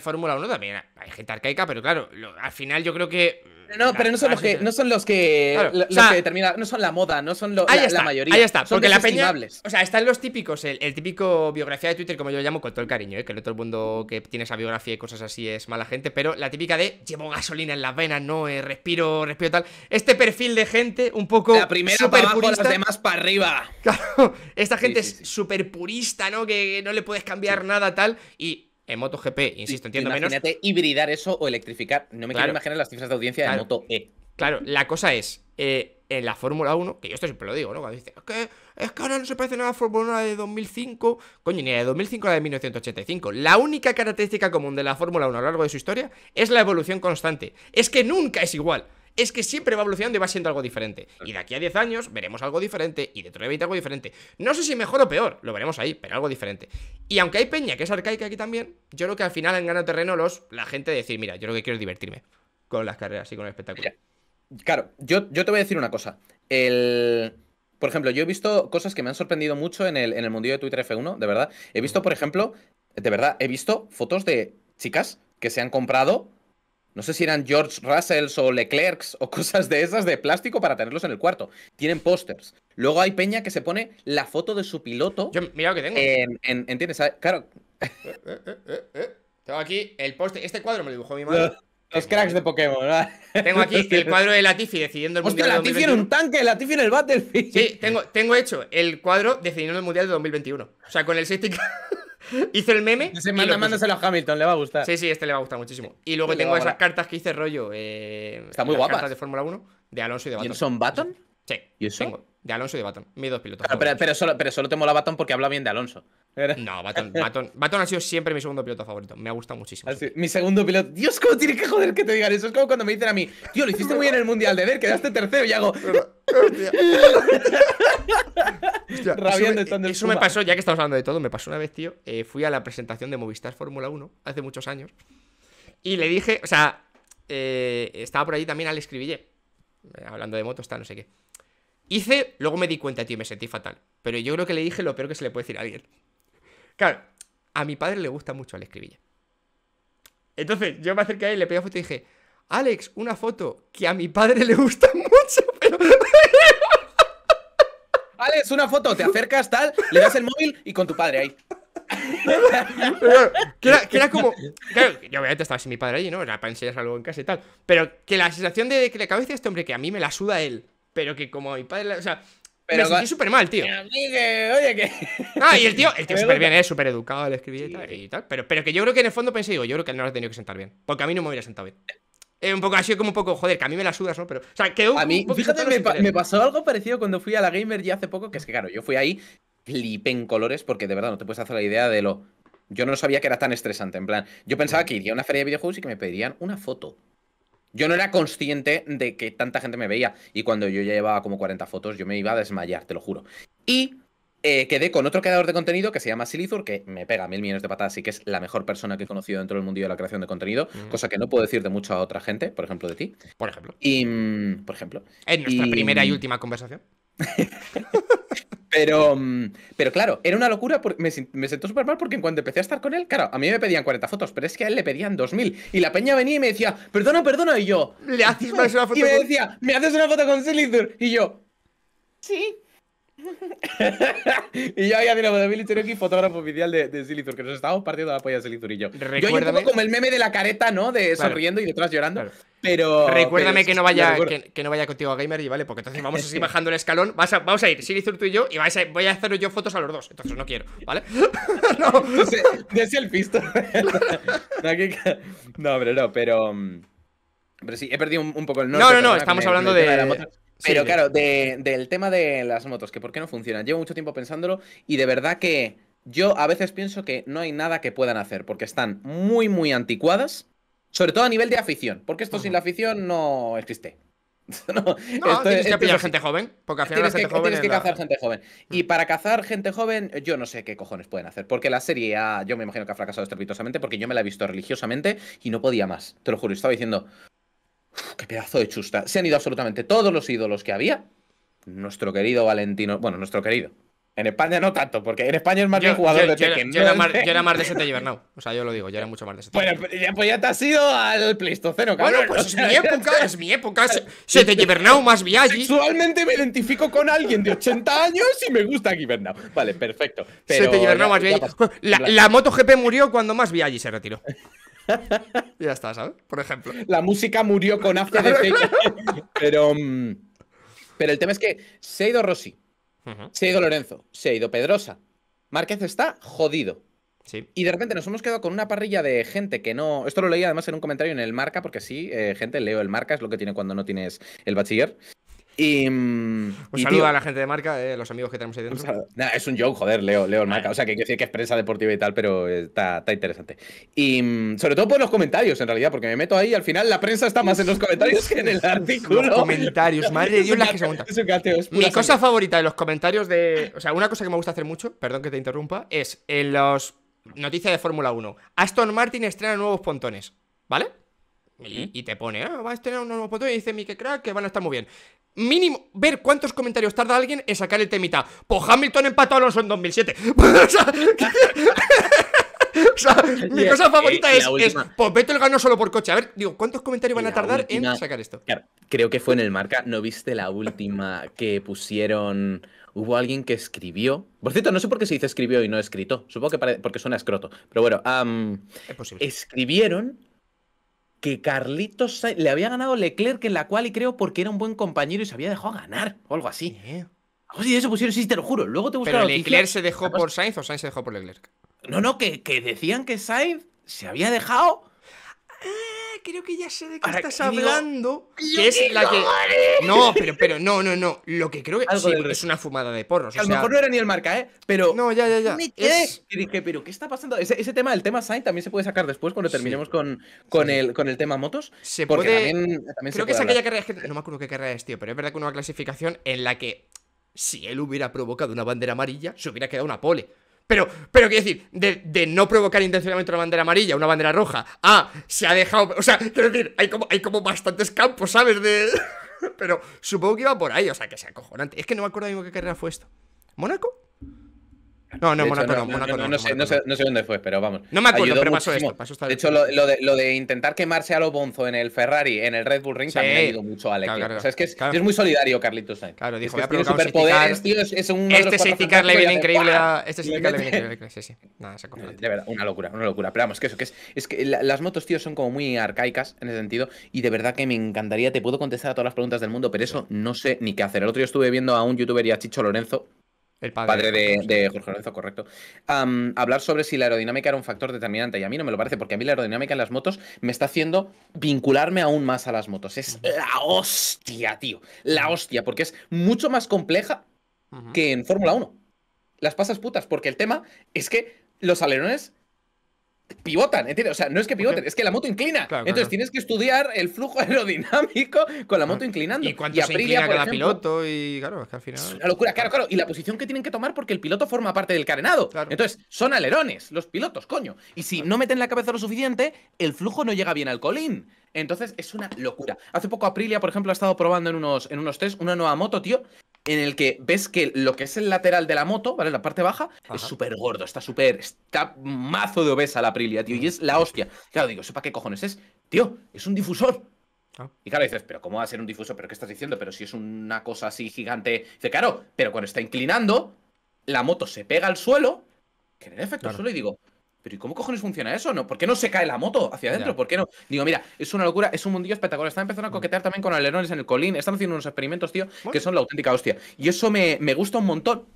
Fórmula 1 también hay gente arcaica, pero claro, al final yo creo que... No, pero no son los que determinan, no son la moda, no son la mayoría. Ahí está, porque la peña, o sea, están los típicos, el típico biografía de Twitter, como yo lo llamo, con todo el cariño, que no todo el mundo que tiene esa biografía y cosas así es mala gente, pero la típica de llevo gasolina en las venas, no, respiro tal. Este perfil de gente un poco la primera super para abajo, purista, las demás para arriba. Claro, esta gente es súper purista, ¿no? Que no le puedes cambiar nada, tal, y... En MotoGP, insisto, entiendo menos. Imagínate hibridar eso o electrificar. No me quiero imaginar las cifras de audiencia de Moto E. Claro, la cosa es, en la Fórmula 1, que yo esto siempre lo digo, ¿no? Cuando dicen, es que ahora no se parece nada a la Fórmula 1 de 2005. Coño, ni la de 2005 ni la de 1985. La única característica común de la Fórmula 1 a lo largo de su historia es la evolución constante. Es que nunca es igual. Es que siempre va evolucionando y va siendo algo diferente. Y de aquí a 10 años veremos algo diferente. Y dentro de 20 algo diferente. No sé si mejor o peor, lo veremos ahí, pero algo diferente. Y aunque hay peña que es arcaica aquí también, yo creo que al final han ganado terreno la gente de decir, mira, yo lo que quiero es divertirme con las carreras y con el espectáculo. Claro, yo te voy a decir una cosa. Por ejemplo, yo he visto cosas que me han sorprendido mucho en el mundillo de Twitter F1, de verdad. He visto, por ejemplo, de verdad, he visto fotos de chicas que se han comprado... No sé si eran George Russell o Leclerc o cosas de esas de plástico para tenerlos en el cuarto. Tienen pósters. Luego hay peña que se pone la foto de su piloto. Yo, mira lo que tengo. ¿Entiendes? Claro. Tengo aquí el póster. Este cuadro me lo dibujó mi madre. Los cracks de Pokémon, ¿verdad? Tengo aquí el cuadro de Latifi decidiendo el Mundial de 2021. Latifi en un tanque, Latifi en el Battlefield. Sí, tengo hecho el cuadro decidiendo el Mundial de 2021. O sea, con el stick... Hice el meme. Mándaselo a Hamilton, le va a gustar. Sí, sí, este le va a gustar muchísimo. Y luego tengo esas cartas que hice rollo. Está muy guapas. Cartas de Fórmula 1 de Alonso y de Button. ¿Son Button? Sí. ¿Y eso? Tengo de Alonso y de Button. Mis dos pilotos. Claro, pero solo te mola Button porque habla bien de Alonso. No, Button ha sido siempre mi segundo piloto favorito. Me ha gustado muchísimo. Mi segundo piloto. Dios, cómo tiene que joder que te digan eso. Es como cuando me dicen a mí, tío, lo hiciste muy bien en el Mundial de Ver, quedaste tercero y hago. Hostia, eso me pasó, ya que estamos hablando de todo, me pasó una vez, tío. Fui a la presentación de Movistar Fórmula 1 hace muchos años. Y le dije, o sea, estaba por allí también Alex Cribillé, hablando de motos, tal, no sé qué. Luego me di cuenta, tío, me sentí fatal. Pero yo creo que le dije lo peor que se le puede decir a alguien. Claro, a mi padre le gusta mucho Alex Cribillé. Entonces yo me acerqué a él, le pedí una foto y dije, Alex, una foto que a mi padre le gusta mucho, pero... Alex, una foto, te acercas, tal, le das el móvil y con tu padre ahí. que era como... Claro, yo obviamente estaba sin mi padre allí, ¿no? Era para enseñarse algo en casa y tal. Pero que la sensación de que le cabeza este hombre, que a mí me la suda él, pero que como a mi padre... O sea... Pero me sentí súper mal, tío. Y el tío súper bien, súper educado al escribir y tal. Pero que yo creo que en el fondo pensé, digo, yo creo que no lo has tenido que sentar bien. Porque a mí no me hubiera sentado bien. Un poco así, como un poco, joder, que a mí me la sudas, ¿no? Pero, o sea, quedó. A mí, fíjate, me pasó algo parecido cuando fui a la Gamer ya hace poco, que es que, claro, yo fui ahí, flipé en colores, porque de verdad no te puedes hacer la idea de lo. Yo no sabía que era tan estresante, en plan. Yo pensaba que iría a una feria de videojuegos y que me pedirían una foto. Yo no era consciente de que tanta gente me veía. Y cuando yo ya llevaba como 40 fotos, yo me iba a desmayar, te lo juro. Y quedé con otro creador de contenido que se llama Silithur, que me pega 1000 millones de patadas y que es la mejor persona que he conocido dentro del mundillo de la creación de contenido. Cosa que no puedo decir de mucho a otra gente, por ejemplo, de ti. Por ejemplo. En nuestra primera y última conversación. Pero claro, era una locura, porque me sentó súper mal porque en cuanto empecé a estar con él, claro, a mí me pedían 40 fotos, pero es que a él le pedían 2000. Y la peña venía y me decía, perdona, perdona, y yo, ¿le haces una foto? Y me decía, ¿me haces una foto con Silithur? Y yo, sí. Y yo había mirado de Billy Cherokee, fotógrafo oficial de Silithur, que nos estábamos partiendo la polla de Silithur y yo. Recuérdame, yo como el meme de la careta, ¿no? De sonriendo y detrás llorando. Claro. Pero. Recuérdame que no vaya contigo a Gamer y vale, porque entonces vamos así bajando el escalón. Vamos a ir, Silithur tú y yo, y voy a hacer yo fotos a los dos. Entonces no quiero, ¿vale? No. De selfies. No, pero sí, he perdido un poco el norte. No, estamos hablando de. Pero sí, claro, del tema de las motos, que por qué no funcionan. Llevo mucho tiempo pensándolo y de verdad que yo a veces pienso que no hay nada que puedan hacer porque están muy, muy anticuadas, sobre todo a nivel de afición, porque esto sin la afición no existe. Tienes que pillar gente joven, porque al final la gente joven. Tienes que cazar gente joven. Y para cazar gente joven, yo no sé qué cojones pueden hacer. Porque la Serie A, yo me imagino que ha fracasado estrepitosamente, porque yo me la he visto religiosamente y no podía más. Te lo juro, estaba diciendo, qué pedazo de chusta. Se han ido absolutamente todos los ídolos que había. Nuestro querido Valentino, bueno, nuestro querido. En España no tanto, porque en España es más de jugador de Tekken. Yo era más de Sete Gibernau. O sea, yo lo digo, yo era mucho más de Sete Gibernau. Bueno, pues ya te has ido al Pleistoceno, cabrón. Bueno, pues es mi época, Sete Gibernau más Viaggi. Sexualmente me identifico con alguien de 80 años y me gusta Gibernau. Vale, perfecto. Sete Gibernau más Viaggi. La MotoGP murió cuando más Viaggi se retiró. Ya está, ¿sabes? Por ejemplo. La música murió con ACDC. Pero el tema es que se ha ido Rossi. Se ha ido Lorenzo, se ha ido Pedrosa. Márquez está jodido. Sí. Y de repente nos hemos quedado con una parrilla de gente que no... Esto lo leí además en un comentario en el Marca, porque sí, gente, leo el Marca, es lo que tiene cuando no tienes el bachiller. Y, un saludo a la gente de Marca, los amigos que tenemos ahí dentro. Nah, es un joke, joder, leo el Marca. O sea, que quiero decir que es prensa deportiva y tal, pero está interesante. Y sobre todo por los comentarios, en realidad, porque me meto ahí y al final la prensa está más en los comentarios que en el artículo. Los comentarios, madre de Dios, las que se aguantan. Mi cosa favorita de los comentarios de... O sea, una cosa que me gusta hacer mucho, perdón que te interrumpa, es en las noticias de Fórmula 1. Aston Martin estrena nuevos pontones, ¿vale? Y te pone, va a estrenar un nuevo pontón y dice Mike Crack que van a estar muy bien. Mínimo, ver cuántos comentarios tarda alguien en sacar el temita. Pues Hamilton empató a Alonso en 2007. O sea, mi cosa favorita es pues Vettel ganó solo por coche. A ver, digo, ¿cuántos comentarios van a tardar en sacar esto? Claro, creo que fue en el Marca. ¿No viste la última que pusieron? Hubo alguien que escribió. Por cierto, no sé por qué se dice escribió y no escrito. Supongo que porque suena escroto. Pero bueno, es posible. Escribieron que Carlitos Sainz le había ganado Leclerc en la quali, creo, porque era un buen compañero y se había dejado ganar, o algo así. Algo así de eso pusieron, sí, te lo juro. Luego te buscaron. ¿Pero Leclerc se dejó por Sainz o Sainz se dejó por Leclerc? No, no, que decían que Sainz se había dejado. Creo que ya sé de qué estás hablando. Que es la que... No, pero no. Lo que creo que sí, es una fumada de porros. A lo mejor no era ni el Marca, ¿eh? Pero... No, ya. Pero ¿qué está pasando? Ese tema, el tema Sainz, también se puede sacar después cuando terminemos con el tema motos. Se puede... También creo que es aquella carrera... No me acuerdo qué carrera es, tío, pero es verdad que una clasificación en la que si él hubiera provocado una bandera amarilla, se hubiera quedado una pole. Pero quiero decir, de no provocar intencionalmente una bandera amarilla, una bandera roja, se ha dejado... O sea, quiero decir, hay como bastantes campos, ¿sabes? Pero supongo que iba por ahí, o sea, que sea acojonante. Es que no me acuerdo mismo qué carrera fue esto. ¿Mónaco? No, Mónaco no. No sé dónde fue, pero vamos. No me acuerdo, pero pasó esto. De hecho, lo de intentar quemarse a lo bonzo en el Ferrari, en el Red Bull Ring, también ha ido mucho a Leclerc. O sea, es que es muy solidario Carlitos Sainz. Claro, dijo, voy a provocar un safety car. Este safety car le viene increíble a... Este safety car le viene increíble. Sí. Nada, se acojonante. De verdad, una locura. Pero vamos, que eso, que es que las motos, tío, son como muy arcaicas en ese sentido. Y de verdad que me encantaría, te puedo contestar a todas las preguntas del mundo, pero eso no sé ni qué hacer. El otro día estuve viendo a un youtuber y a Chicho Lorenzo, el padre de Jorge Lorenzo, correcto, hablar sobre si la aerodinámica era un factor determinante. Y a mí no me lo parece, porque a mí la aerodinámica en las motos me está haciendo vincularme aún más a las motos. Es la hostia, tío. La hostia, porque es mucho más compleja que en Fórmula 1. Las pasas putas, porque el tema es que los alerones pivotan, ¿entiendes? O sea, no es que pivoten, es que la moto inclina. Claro, entonces tienes que estudiar el flujo aerodinámico con la moto inclinando. Y cuánto se inclina cada piloto y claro, es que al final... Es una locura, claro. Y la posición que tienen que tomar porque el piloto forma parte del carenado. Claro. Entonces, son alerones los pilotos, coño. Y si no meten la cabeza lo suficiente, el flujo no llega bien al colín. Entonces, es una locura. Hace poco Aprilia, por ejemplo, ha estado probando en unos test una nueva moto, tío, en el que ves que lo que es el lateral de la moto, ¿vale? La parte baja, es súper gordo, está mazo de obesa la Aprilia, tío, y es la hostia. Claro, digo, ¿sepa qué cojones es? Tío, es un difusor. Y claro, dices, ¿pero cómo va a ser un difusor? ¿Pero qué estás diciendo? Pero si es una cosa así gigante. Dice, claro, pero cuando está inclinando, la moto se pega al suelo, que en efecto al suelo, y digo, ¿pero y cómo cojones funciona eso? ¿No? ¿Por qué no se cae la moto hacia adentro? ¿Por qué no? Digo, mira, es una locura, es un mundillo espectacular. Están empezando a coquetear también con alerones en el colín. Están haciendo unos experimentos, tío, que son la auténtica hostia. Y eso me gusta un montón.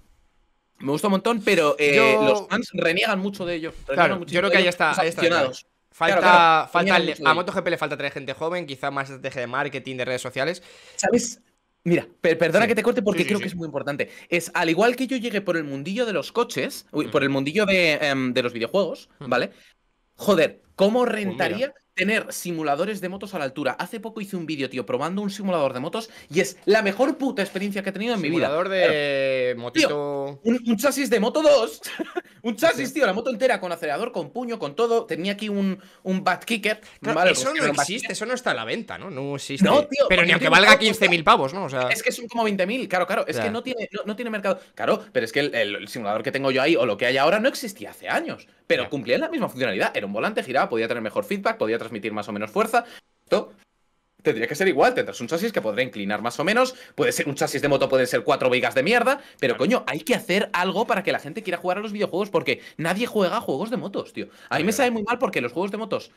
Me gusta un montón, pero los fans reniegan mucho de ello. Claro, yo creo que ahí está. A MotoGP le falta traer gente joven, quizá más estrategia de marketing, de redes sociales. ¿Sabes? Mira, perdona que te corte porque creo que es muy importante. Es al igual que yo llegué por el mundillo de los coches, por el mundillo de los videojuegos, ¿vale? Joder, ¿cómo rentaría tener simuladores de motos a la altura. Hace poco hice un vídeo, tío, probando un simulador de motos y es la mejor puta experiencia que he tenido en mi vida. Simulador de motito… Tío, un chasis de Moto 2. Un chasis, tío, la moto entera, con acelerador, con puño, con todo. Tenía aquí un back kicker. Claro, vale, eso no existe, eso no está a la venta, ¿no? No existe. No, tío, pero ni aunque valga 15.000 pavos, ¿no? O sea… Es que son como 20.000, claro, claro. Es que no tiene, no tiene mercado. Claro, pero es que el simulador que tengo yo ahí o lo que hay ahora no existía hace años. Pero cumplía la misma funcionalidad. Era un volante, giraba, podía tener mejor feedback, podía transmitir más o menos fuerza. Esto tendría que ser igual. Tendrás un chasis que podrá inclinar más o menos. Puede ser un chasis de moto, pueden ser 4 vigas de mierda. Pero, coño, hay que hacer algo para que la gente quiera jugar a los videojuegos, porque nadie juega a juegos de motos, tío. A mí me sabe muy mal porque los juegos de motos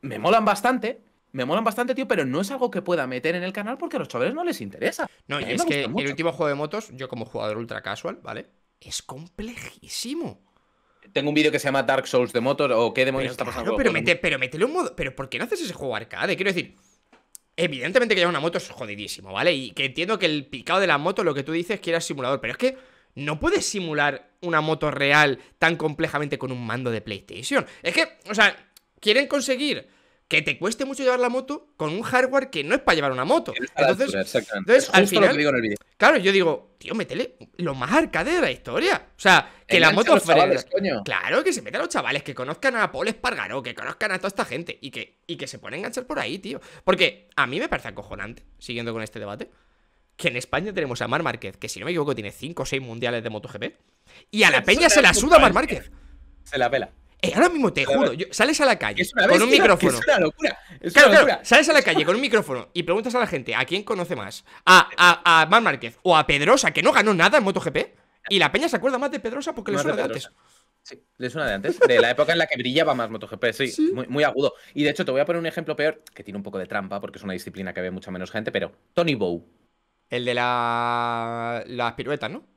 me molan bastante. Me molan bastante, tío, pero no es algo que pueda meter en el canal porque a los chavales no les interesa. No, y es que el último juego de motos, yo como jugador ultra casual, ¿vale? Es complejísimo. Tengo un vídeo que se llama Dark Souls de motos o qué demonios está pasando. Pero métele un modo… Pero ¿por qué no haces ese juego arcade? Quiero decir… Evidentemente que llevar una moto es jodidísimo, ¿vale? Y que entiendo que el picado de la moto, lo que tú dices, que era simulador. Pero es que no puedes simular una moto real tan complejamente con un mando de PlayStation. Es que, o sea, quieren conseguir que te cueste mucho llevar la moto con un hardware que no es para llevar una moto. Entonces al final, lo que digo en el vídeo. Claro, yo digo, tío, métele lo más arcade de la historia. O sea, que la moto ofrece… Claro, que se metan los chavales, que conozcan a Paul Espargaró, que conozcan a toda esta gente y que se ponen a enganchar por ahí, tío. Porque a mí me parece acojonante, siguiendo con este debate, que en España tenemos a Marc Márquez, que si no me equivoco tiene 5 o 6 mundiales de MotoGP, y a la peña se la suda Marc Márquez. Se la pela. Ahora mismo te juro, sales a la calle con un micrófono. Es una locura. Sales a la calle con un micrófono y preguntas a la gente a quién conoce más, a Marc Márquez o a Pedrosa, que no ganó nada en MotoGP, y la peña se acuerda más de Pedrosa porque le suena de antes. Sí, le suena de antes, de la época en la que brillaba más MotoGP, sí, muy, muy agudo. Y de hecho te voy a poner un ejemplo peor, que tiene un poco de trampa porque es una disciplina que ve mucha menos gente, pero Tony Bow. El de las piruetas, ¿no?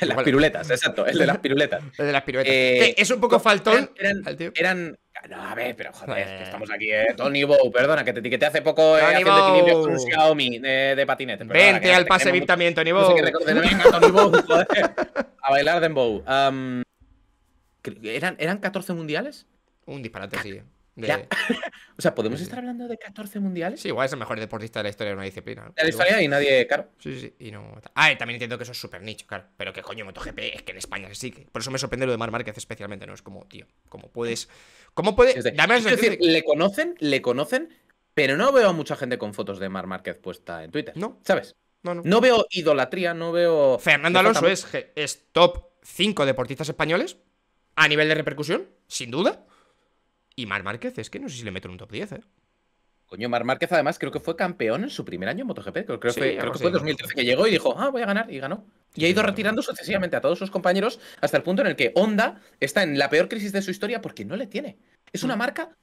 Las piruletas, exacto, el de las piruletas. El de las piruletas. Es un poco faltón. No, a ver, pero joder, que estamos aquí, Tony Bow, perdona, que te etiqueté hace poco haciendo equilibrio con un Xiaomi de patinete. Vente al pase VIP también, Tony Bow. No sé qué recuerden, venga, Tony Bow, joder. A bailar de Bow. ¿Eran 14 mundiales? Un disparate, sí. O sea, ¿podemos estar hablando de 14 mundiales? Sí, igual es el mejor deportista de la historia de una disciplina, ¿no? De la historia y nadie, claro. Sí, y no… también entiendo que eso es súper nicho, claro. Pero que coño, MotoGP es que en España sí que… Por eso me sorprende lo de Marc Márquez especialmente, ¿no? Es como, tío, ¿cómo puedes…? ¿Cómo puedes…? Es decir, le conocen, pero no veo a mucha gente con fotos de Marc Márquez puesta en Twitter. No. ¿Sabes? No. No veo idolatría, no veo… Fernando Alonso es top 5 deportistas españoles a nivel de repercusión, sin duda. Y Marc Márquez, es que no sé si le meto en un top 10, ¿eh? Coño, Marc Márquez además creo que fue campeón en su primer año en MotoGP. Creo que fue en 2013 que llegó y dijo, voy a ganar, y ganó. Y ha ido retirando sucesivamente a todos sus compañeros hasta el punto en el que Honda está en la peor crisis de su historia porque no le tiene. Es una marca…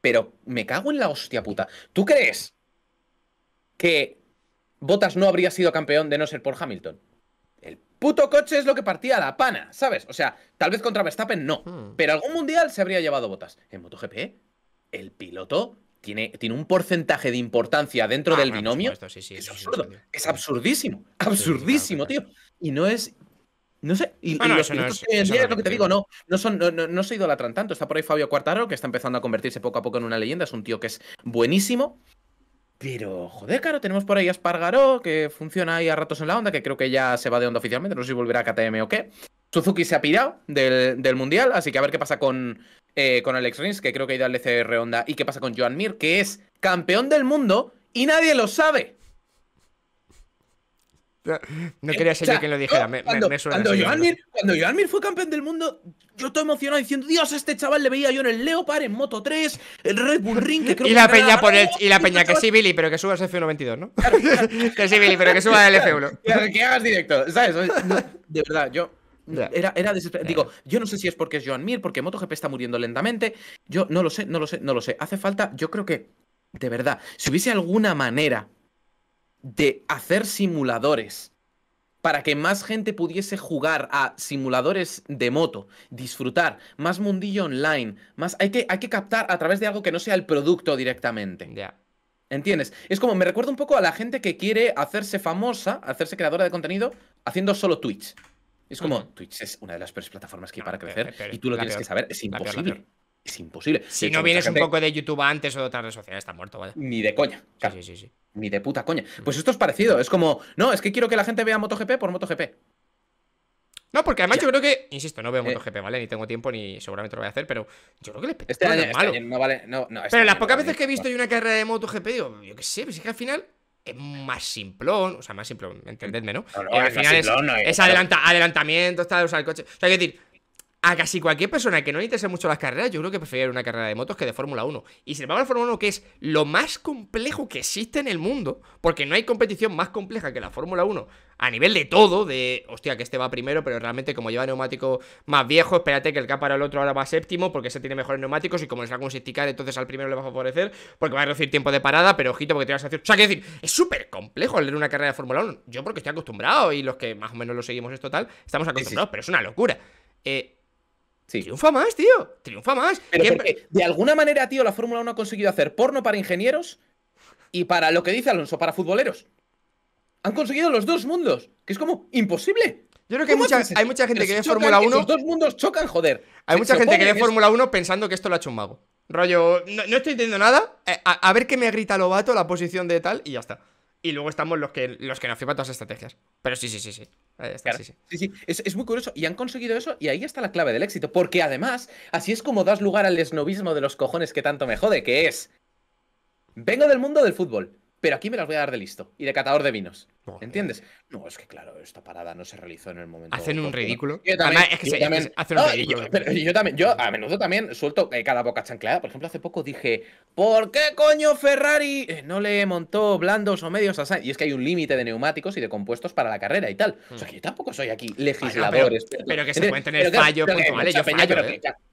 Pero me cago en la hostia puta. ¿Tú crees que Bottas no habría sido campeón de no ser por Hamilton? El puto coche es lo que partía la pana, ¿sabes? O sea, tal vez contra Verstappen no, pero algún mundial se habría llevado Bottas. En MotoGP, el piloto tiene un porcentaje de importancia dentro del binomio. Es absurdísimo, absurdísimo, tío. Y no es… No sé, y los pilotos que hoy en día, es lo que te digo, no se idolatran tanto. Está por ahí Fabio Quartararo, que está empezando a convertirse poco a poco en una leyenda. Es un tío que es buenísimo. Pero, joder, claro, tenemos por ahí a Espargaró, que funciona ahí a ratos en la Honda, que creo que ya se va de Honda oficialmente, no sé si volverá a KTM o qué. Suzuki se ha pirado del Mundial, así que a ver qué pasa con Alex Rins, que creo que ha ido al ECR Honda, y qué pasa con Joan Mir, que es campeón del mundo y nadie lo sabe. No quería ser yo quien lo dijera, me suena. Cuando Joan Mir fue campeón del mundo, yo estoy emocionado diciendo, Dios, a este chaval le veía yo en el Leopard, en Moto 3, el Red Bull Ring, que creo que… Y la peña, que sí, Billy, pero que subas F122, ¿no? Claro, claro. Que sí, Billy, pero que subas el F1. Claro, que hagas directo, ¿sabes? No, de verdad, yo… Era desesperado. Digo, yo no sé si es porque es Joan Mir, porque MotoGP está muriendo lentamente. Yo no lo sé. Hace falta, yo creo que, de verdad, si hubiese alguna manera de hacer simuladores para que más gente pudiese jugar a simuladores de moto, disfrutar, más mundillo online, más… Hay que captar a través de algo que no sea el producto directamente. ¿Entiendes? Es como, me recuerda un poco a la gente que quiere hacerse famosa, hacerse creadora de contenido, haciendo solo Twitch. Es como, Twitch es una de las peores plataformas que hay para crecer, y tú lo tienes que saber, es imposible. Es imposible. Si hecho, no vienes gente... un poco de YouTube antes o de otras redes sociales, estás muerto, ¿vale? Ni de coña. Claro. Sí, sí, sí, sí. Ni de puta coña. Pues esto es parecido. Es como, no, es que quiero que la gente vea MotoGP por MotoGP. No, porque además yo creo que, insisto, no veo MotoGP, ¿vale? Ni tengo tiempo, ni seguramente lo voy a hacer, pero yo creo que el espectáculo es malo. Este año no vale, no, este pero las pocas veces que he visto yo una carrera de MotoGP, digo, yo qué sé, pues es que al final es más simplón, o sea, más simplón, entendedme, ¿no? Al final es adelantamiento, tal, usar el coche. O sea, hay que decir, a casi cualquier persona que no le interese mucho las carreras, yo creo que preferiría una carrera de motos que de Fórmula 1. Y si le vamos a la Fórmula 1, que es lo más complejo que existe en el mundo, porque no hay competición más compleja que la Fórmula 1 a nivel de todo, de, hostia, que este va primero, pero realmente como lleva neumático más viejo, espérate que el que ha parado el otro ahora va séptimo, porque ese tiene mejores neumáticos y como les hago un safety car, entonces al primero le va a favorecer, porque va a reducir tiempo de parada, pero ojito porque te vas a hacer... O sea, quiero decir, es súper complejo leer una carrera de Fórmula 1. Yo porque estoy acostumbrado y los que más o menos lo seguimos esto tal, estamos acostumbrados, sí, sí. Pero es una locura. Sí. Triunfa más, tío. Triunfa más. Pero porque, de alguna manera, tío, la Fórmula 1 ha conseguido hacer porno para ingenieros y para lo que dice Alonso, para futboleros. Han conseguido los dos mundos, que es como imposible. Yo creo que hay mucha gente que ve Fórmula 1. Los dos mundos chocan, joder. Hay mucha gente que ve Fórmula 1 pensando que esto lo ha hecho un mago. Rollo, no estoy entendiendo nada. A ver qué me grita Lobato la posición de tal y ya está. Y luego estamos los que nos flipan todas las estrategias. Pero sí. Está, claro. Sí. Es muy curioso. Y han conseguido eso y ahí está la clave del éxito. Porque además, así es como das lugar al esnovismo de los cojones que tanto me jode, que es... Vengo del mundo del fútbol, pero aquí me las voy a dar de listo. Y de catador de vinos. No, ¿entiendes? No, es que claro, esta parada no se realizó en el momento. Hacen un ridículo. Yo también, además, es que se hacen un ridículo. Yo a menudo también suelto cada boca chancleada. Por ejemplo, hace poco dije, ¿por qué coño Ferrari no le montó blandos o medios a Sainz? Y es que hay un límite de neumáticos y de compuestos para la carrera y tal. O sea, que yo tampoco soy aquí legisladores. Pero que se pueden tener fallos puntuales.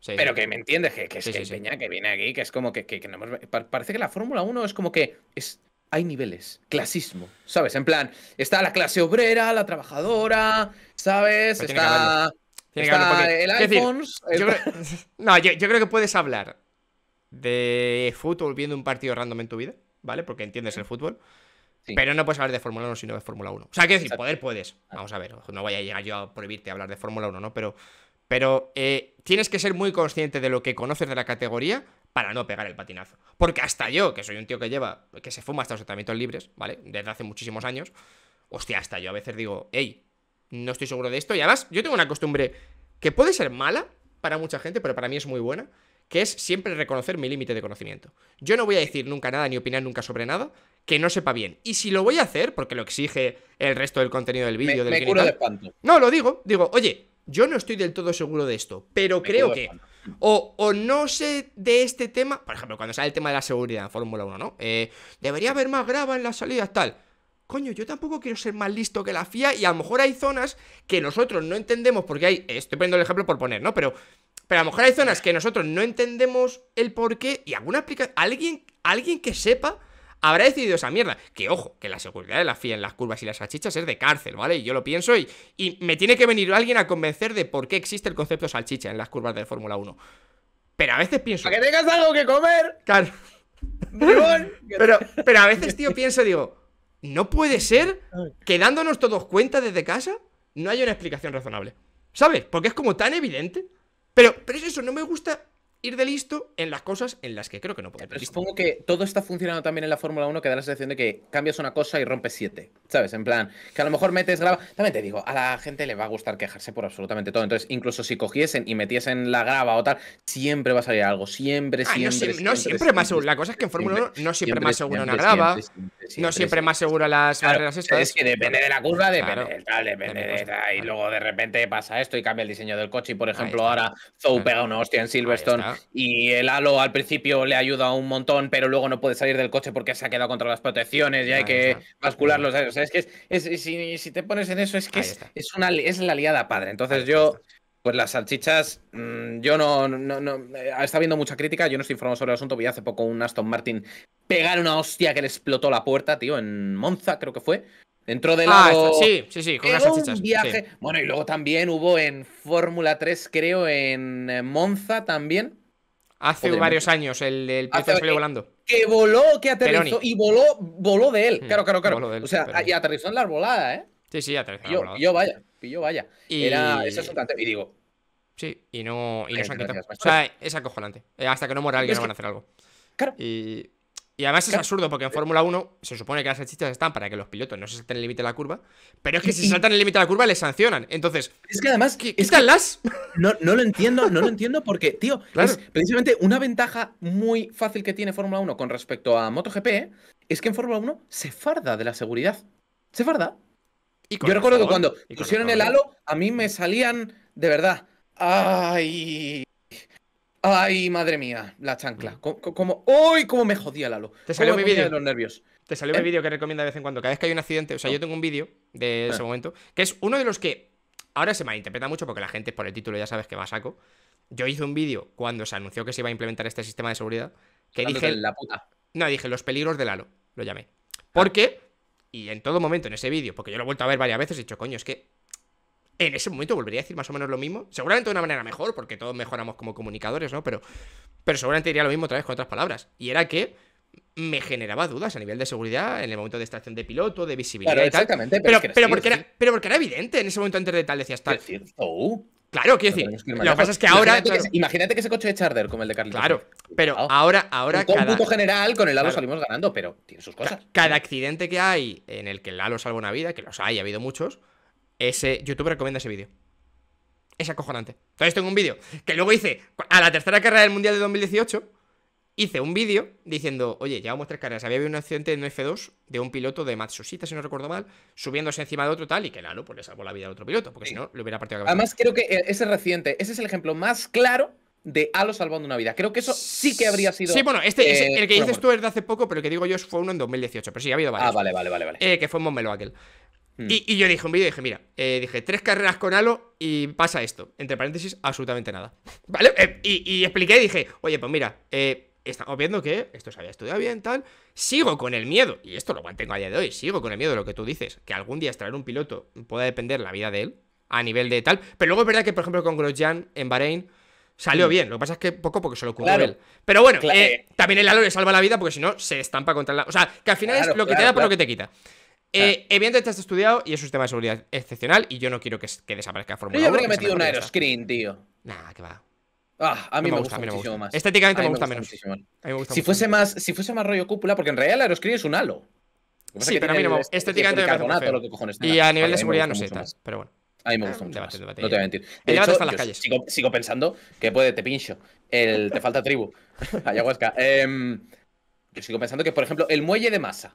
Pero que me entiendes, que es que Peña que viene aquí, que es como que no hemos... Parece que la Fórmula 1 es como que... Hay niveles, clasismo, ¿sabes? En plan, está la clase obrera, la trabajadora, ¿sabes? Está el iPhone... Yo creo que puedes hablar de fútbol viendo un partido random en tu vida, ¿vale? Porque entiendes el fútbol, sí. Pero no puedes hablar de Fórmula 1 si no ves Fórmula 1. O sea, quiero decir, poder puedes. Vamos a ver, no voy a llegar yo a prohibirte hablar de Fórmula 1, ¿no? Pero tienes que ser muy consciente de lo que conoces de la categoría... Para no pegar el patinazo. Porque hasta yo, que soy un tío que se fuma hasta los tratamientos libres, ¿vale? Desde hace muchísimos años. Hostia, hasta yo a veces digo, hey, no estoy seguro de esto. Y además, yo tengo una costumbre que puede ser mala para mucha gente, pero para mí es muy buena, que es siempre reconocer mi límite de conocimiento. Yo no voy a decir nunca nada, ni opinar nunca sobre nada, que no sepa bien. Y si lo voy a hacer, porque lo exige el resto del contenido del vídeo, me curo de espanto. No, lo digo, oye, yo no estoy del todo seguro de esto, pero creo que... O no sé de este tema. Por ejemplo, cuando sale el tema de la seguridad en Fórmula 1, ¿no? Debería haber más grava en las salidas, tal. Coño, yo tampoco quiero ser más listo que la FIA. Y a lo mejor hay zonas que nosotros no entendemos. Porque hay... Estoy poniendo el ejemplo por poner, ¿no? Pero a lo mejor hay zonas que nosotros no entendemos el porqué. Y alguna aplicación... Alguien que sepa habrá decidido esa mierda. Que ojo, que la seguridad de la FIA en las curvas y las salchichas es de cárcel, ¿vale? Y yo lo pienso y me tiene que venir alguien a convencer de por qué existe el concepto salchicha en las curvas de Fórmula 1. Pero a veces pienso... ¡Para que tengas algo que comer! Claro. Pero a veces, tío, pienso, digo... No puede ser que dándonos todos cuenta desde casa no haya una explicación razonable. ¿Sabes? Porque es como tan evidente. Pero es eso, no me gusta... ir de listo en las cosas en las que creo que no puedo. Supongo que todo está funcionando también en la Fórmula 1 que da la sensación de que cambias una cosa y rompes 7, ¿sabes? En plan, que a lo mejor metes grava... También te digo, a la gente le va a gustar quejarse por absolutamente todo. Entonces, incluso si cogiesen y metiesen la grava o tal, siempre va a salir algo. Siempre, no siempre más seguro. La cosa es que en Fórmula 1 no siempre más segura una grava, no siempre más segura las barreras estas. Es que depende de la curva, depende de tal. Y luego de repente pasa esto y cambia el diseño del coche. Y por ejemplo, ahora Zou pega una hostia en Silverstone. Y el halo al principio le ayuda un montón, pero luego no puede salir del coche porque se ha quedado contra las protecciones y hay que bascular los años. O sea, es que si te pones en eso, es que es la liada padre. Entonces yo, pues las salchichas, yo no está habiendo mucha crítica, yo no estoy informado sobre el asunto. Vi hace poco un Aston Martin pegar una hostia que le explotó la puerta, tío, en Monza creo que fue. Dentro del lado... Sí, con las salchichas. Viaje... Sí. Bueno, y luego también hubo en Fórmula 3, creo, en Monza también. Hace varios años, el piloto salió volando. Que voló, que aterrizó Peroni. Y voló de él. Claro. Él, o sea, y aterrizó en la arbolada, ¿eh? Sí, aterrizó en la arbolada. Pilló, vaya. Y digo, Sí, y no se han quitado. O sea, es acojonante. Hasta que no muera alguien no van a hacer algo. Claro. Y además es absurdo porque en Fórmula 1 se supone que las salchichas están para que los pilotos no se salten el límite de la curva, pero es que si saltan el límite de la curva les sancionan. Entonces, es que además, ¿quítanlas? No lo entiendo porque, tío, claro, es precisamente una ventaja muy fácil que tiene Fórmula 1 con respecto a MotoGP, es que en Fórmula 1 se farda de la seguridad. Se farda. Y yo recuerdo que cuando pusieron el halo, a mí me salían, de verdad, ¡ay, madre mía! La chancla. Como ¡ay, cómo me jodía Lalo! Te salió mi vídeo de los nervios. Te salió mi vídeo que recomienda de vez en cuando. Cada vez que hay un accidente. O sea, yo tengo un vídeo de ese momento, que es uno de los que ahora se malinterpreta mucho porque la gente por el título ya sabes que va a saco. Yo hice un vídeo cuando se anunció que se iba a implementar este sistema de seguridad, que dije... La puta. No, dije los peligros de Lalo. Lo llamé. Porque, y en todo momento en ese vídeo, porque yo lo he vuelto a ver varias veces, he dicho, coño, es que... En ese momento volvería a decir más o menos lo mismo. Seguramente de una manera mejor, porque todos mejoramos como comunicadores, ¿no? Pero seguramente diría lo mismo otra vez con otras palabras. Y era que me generaba dudas a nivel de seguridad en el momento de extracción de piloto, de visibilidad, claro, y tal. Exactamente, pero porque era evidente en ese momento antes de tal, decías tal. Claro, quiero decir. Lo que pasa es que ahora... Imagínate que ese coche de Charder como el de Carlitos. Claro, pero ahora con un punto general, con el Lalo salimos ganando, pero tiene sus cosas. Cada accidente que hay en el que el Lalo salva una vida, que los hay, ha habido muchos... YouTube recomienda ese vídeo. Es acojonante. Entonces tengo un vídeo que luego hice a la tercera carrera del Mundial de 2018. Hice un vídeo diciendo, oye, llevamos 3 carreras. Había habido un accidente en F2 de un piloto de Matsushita, si no recuerdo mal, subiéndose encima de otro tal, y que Lalo pues le salvó la vida al otro piloto, porque si no, le hubiera partido la cabeza. Además, creo que ese reciente, ese es el ejemplo más claro de Halo salvando una vida. Creo que eso sí que habría sido... Sí, bueno, el que dices tú es de hace poco, pero el que digo yo fue uno en 2018. Pero sí, ha habido varios. Vale. Que fue en Montmeló aquel. Y yo dije un vídeo y dije, mira, dije 3 carreras con Halo y pasa esto. Entre paréntesis, absolutamente nada. ¿Vale? Y expliqué y dije, oye, pues mira, estamos viendo que esto se había estudiado bien, tal. Sigo con el miedo, y esto lo mantengo a día de hoy, sigo con el miedo de lo que tú dices, que algún día extraer un piloto pueda depender la vida de él, a nivel de tal. Pero luego es verdad que, por ejemplo, con Grosjean en Bahrein salió bien. Lo que pasa es que poco porque se lo ocurrió a él. Pero bueno, también el Halo le salva la vida porque si no, se estampa contra la... O sea, que al final es lo que te da por lo que te quita. Evidentemente está estudiado y es un sistema de seguridad excepcional. Y yo no quiero que desaparezca Fórmula 1. Yo creo que he metido un aeroscreen, tío. Nah, que va. A mí me gusta muchísimo más. Estéticamente me gusta menos. Si fuese más rollo cúpula, porque en realidad el aeroscreen es un halo. Sí, pero a mí no me gusta. Estéticamente me parece muy feo. Y a nivel de seguridad no sé. Pero bueno. A mí me gusta mucho. No te voy a mentir. El debate está en las calles. Sigo pensando que puede, te pincho. Te falta tribu. Ayahuasca. Yo sigo pensando que, por ejemplo, el muelle de masa.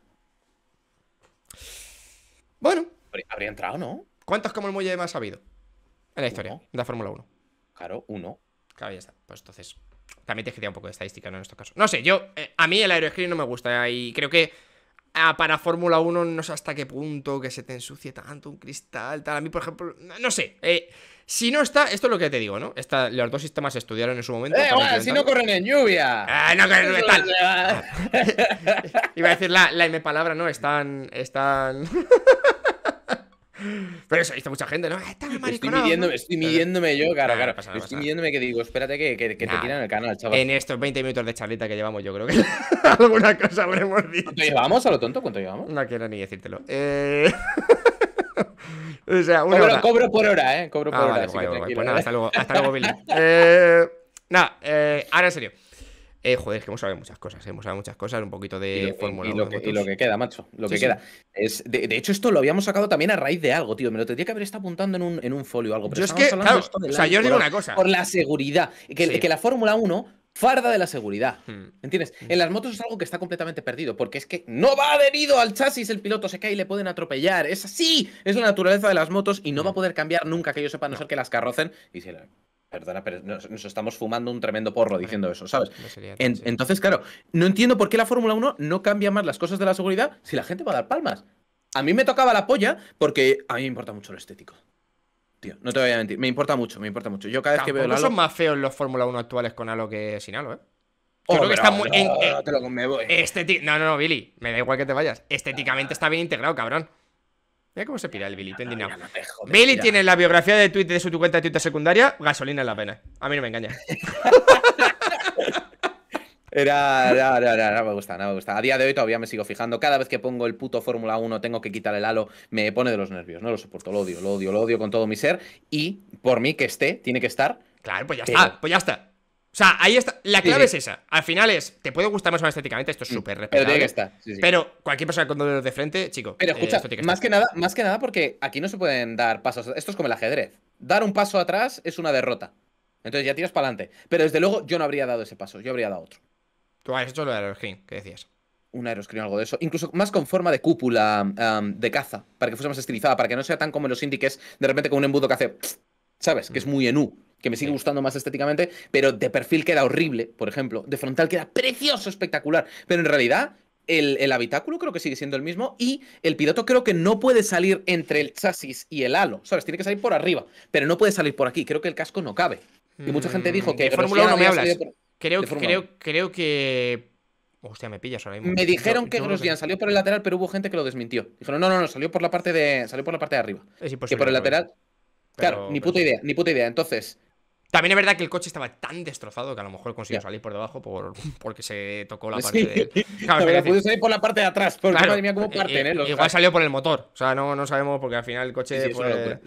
Bueno. Habría entrado, ¿no? ¿Cuántos como el muelle de más ha habido en la historia de la Fórmula 1? Claro, 1. Claro, ya está. Pues entonces, también te queda un poco de estadística, ¿no? En estos casos. No sé, yo... a mí el aeroscreen no me gusta. Y creo que para Fórmula 1 no sé hasta qué punto que se te ensucie tanto un cristal, tal. A mí, por ejemplo... No sé. Si no está... Esto es lo que te digo, ¿no? Los dos sistemas se estudiaron en su momento. Si no corren en lluvia. No corren en lluvia, tal. Iba a decir la M palabra, ¿no? Están... Pero eso dice mucha gente, ¿no? Estoy midiéndome yo, claro. Estoy midiéndome que digo, espérate que te tiran el canal, chaval. En estos 20 minutos de charlita que llevamos, yo creo que alguna cosa habremos dicho. ¿Cuánto llevamos, a lo tonto? ¿Cuánto llevamos? No quiero ni decírtelo. O sea, cobro por hora, ¿eh? Cobro por hora. Vale, guay. Pues nada, hasta luego, Billy. Nada, ahora en serio. Joder, es que hemos hablado de muchas cosas, un poquito de Fórmula 1. Y lo que queda, macho, lo que queda. Es, de hecho, esto lo habíamos sacado también a raíz de algo, tío. Me lo tendría que haber estado apuntando en un folio o algo. Pero yo es que, claro, o sea, yo os digo una cosa. Por la seguridad, que la Fórmula 1 farda de la seguridad, ¿entiendes? En las motos es algo que está completamente perdido, porque es que no va adherido al chasis, el piloto se cae y le pueden atropellar. Es así, es la naturaleza de las motos y no va a poder cambiar nunca, que yo sepa, a no ser que las carrocen y se la... Perdona, pero nos estamos fumando un tremendo porro diciendo eso, ¿sabes? Entonces, claro, no entiendo por qué la Fórmula 1 no cambia más las cosas de la seguridad si la gente va a dar palmas. A mí me tocaba la polla porque a mí me importa mucho lo estético. Tío, no te voy a mentir, me importa mucho. Yo cada vez que veo el Halo... son más feos los Fórmula 1 actuales con Halo que sin Halo, ¿eh? Yo creo que está muy... No, Billy, me da igual que te vayas. Estéticamente está bien integrado, cabrón. Mira cómo se pira el Billy, indignado. Billy tiene la biografía de Twitter de su cuenta de Twitter secundaria, gasolina en la pena. A mí no me engaña. No me gusta. A día de hoy todavía me sigo fijando. Cada vez que pongo el puto Fórmula 1 tengo que quitar el halo. Me pone de los nervios, no lo soporto. Lo odio con todo mi ser. Y por mí que esté, tiene que estar Claro, pues ya está, pues ya está. O sea, ahí está. La clave es esa. Al final es, te puede gustar más o menos estéticamente, esto es súper respetable. Pero tiene que estar. Sí, sí. Pero cualquier persona con dolor de frente, chico. Pero escucha, más que nada porque aquí no se pueden dar pasos. Esto es como el ajedrez. Dar un paso atrás es una derrota. Entonces ya tiras para adelante. Pero desde luego yo no habría dado ese paso, yo habría dado otro. Tú has hecho lo de aeroscreen, ¿qué decías? Un aeroscreen o algo de eso. Incluso más con forma de cúpula de caza, para que fuese más estilizada, para que no sea tan como en los indie, que es de repente con un embudo que hace... ¿Sabes? Que es muy en U. Que me sigue gustando más estéticamente, pero de perfil queda horrible, por ejemplo. De frontal queda precioso, espectacular. Pero en realidad, el habitáculo creo que sigue siendo el mismo y el piloto creo que no puede salir entre el chasis y el halo, ¿sabes? Tiene que salir por arriba, pero no puede salir por aquí. Creo que el casco no cabe. Y mucha gente dijo que... De Fórmula 1 me hablas. Creo que... Hostia, me pillas ahora mismo. Me dijeron que Grosjean salió por el lateral, pero hubo gente que lo desmintió. Dijeron, no, no, no, salió por la parte de, arriba. Es imposible. Que por el lateral... Claro, ni puta idea, ni puta idea. Entonces... También es verdad que el coche estaba tan destrozado que a lo mejor consiguió salir por debajo porque se tocó la parte de... Claro, pero pudo salir por la parte de atrás, porque madre mía, cómo parten, ¿eh? Igual salió por el motor. O sea, no sabemos porque al final el coche fue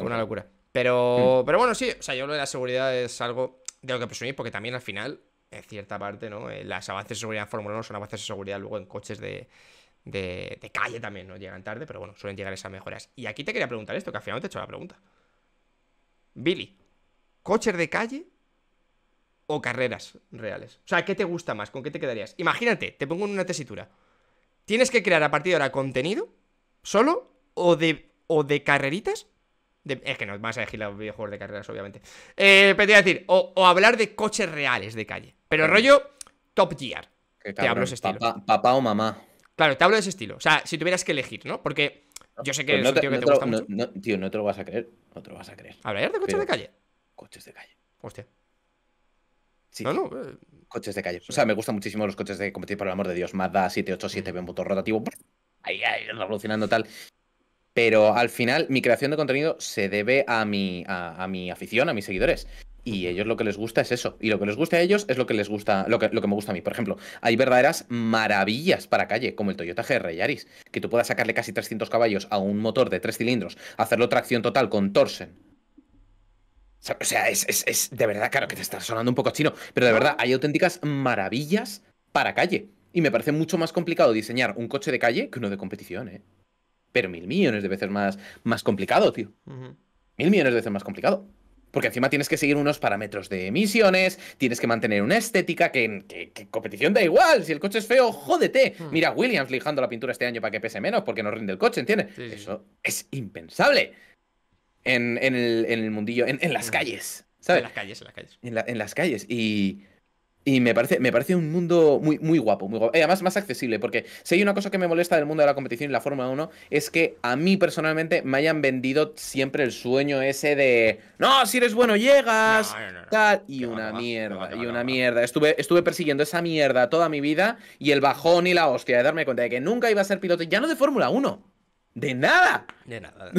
una locura. Pero bueno, sí, o sea, yo lo de la seguridad es algo de lo que presumir, porque también al final, en cierta parte, ¿no? Las avances de seguridad en Fórmula 1 son avances de seguridad luego en coches de calle también, ¿no? Llegan tarde, pero bueno, suelen llegar esas mejoras. Y aquí te quería preguntar esto, que al final te he hecho la pregunta. Billy, ¿coches de calle o carreras reales? O sea, ¿qué te gusta más? ¿Con qué te quedarías? Imagínate, te pongo en una tesitura. ¿Tienes que crear a partir de ahora contenido solo o de carreritas? Es que no vas a elegir los videojuegos de carreras, obviamente. Pero te iba a decir, o hablar de coches reales de calle. Pero rollo Top Gear. Qué cabrón, te hablo de ese estilo. Papá o mamá. Claro, te hablo de ese estilo. O sea, si tuvieras que elegir, ¿no? Porque... Yo sé que pues no te, es un tío que no te gusta mucho. No, tío, no te lo vas a creer. No te lo vas a creer. ¿Hablar de coches de calle? Coches de calle. Hostia. Sí. No, no. Coches de calle. O sea, me gustan muchísimo los coches de competir, por el amor de Dios. Mazda 787, motor rotativo. Ahí, revolucionando tal. Pero al final, mi creación de contenido se debe a mi afición, a mis seguidores. Y ellos lo que les gusta es eso. Y lo que les gusta a ellos es lo que me gusta a mí. Por ejemplo, hay verdaderas maravillas para calle, como el Toyota GR Yaris, que tú puedas sacarle casi 300 caballos a un motor de 3 cilindros, hacerlo tracción total con torsen. O sea, es de verdad, claro que te está sonando un poco chino, pero de verdad, hay auténticas maravillas para calle. Y me parece mucho más complicado diseñar un coche de calle que uno de competición, ¿eh? Pero 1000 millones de veces más complicado, tío. 1000 millones de veces más complicado. Porque encima tienes que seguir unos parámetros de emisiones, tienes que mantener una estética que competición da igual. Si el coche es feo, jódete. Mira, Williams lijando la pintura este año para que pese menos porque no rinde el coche, ¿entiendes? Sí. Eso es impensable en el mundillo, en las calles, ¿sabes? En las calles, en las calles. En las calles. Y me parece un mundo muy guapo, muy guapo. Además, más accesible, porque si hay una cosa que me molesta del mundo de la competición y la Fórmula 1 es que a mí personalmente me hayan vendido siempre el sueño ese de no, si eres bueno llegas, no. Tal, y una mierda, y una mierda. Estuve persiguiendo esa mierda toda mi vida y el bajón y la hostia de darme cuenta de que nunca iba a ser piloto, ya no de Fórmula 1, de nada. De nada.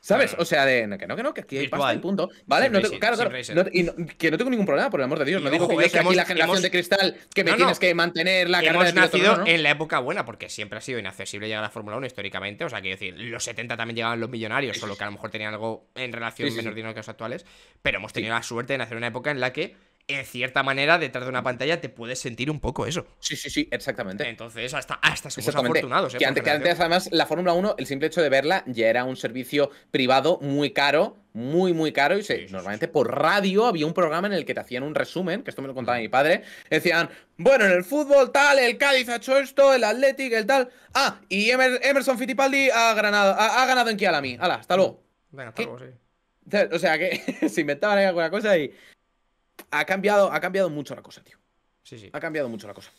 ¿Sabes? O sea, de no, que aquí hay pasta y punto. ¿Vale? No tengo, claro. No, y no, que no tengo ningún problema, por el amor de Dios. No digo que yo sea aquí la generación de cristal, que me tienes que mantener la carrera de piloto. Hemos nacido en la época buena, porque siempre ha sido inaccesible llegar a la Fórmula 1 históricamente. O sea, quiero decir, los 70 también llegaban los millonarios, solo que a lo mejor tenían algo en relación menor dinero que los actuales. Pero hemos tenido la suerte de nacer en una época en la que, en cierta manera, detrás de una pantalla te puedes sentir un poco eso. Sí, exactamente. Entonces, hasta somos afortunados. Que antes, además, la Fórmula 1, el simple hecho de verla, ya era un servicio privado muy caro, muy caro. Y normalmente por radio había un programa en el que te hacían un resumen, que esto me lo contaba mi padre. Decían, bueno, en el fútbol tal, el Cádiz ha hecho esto, el Athletic, el tal. Ah, y Emerson Fittipaldi ha ganado en Kialami. Hala, hasta luego. Venga, hasta luego, sí. O sea, que se inventaban ahí alguna cosa y... Ha cambiado mucho la cosa, tío. Sí. Ha cambiado mucho la cosa.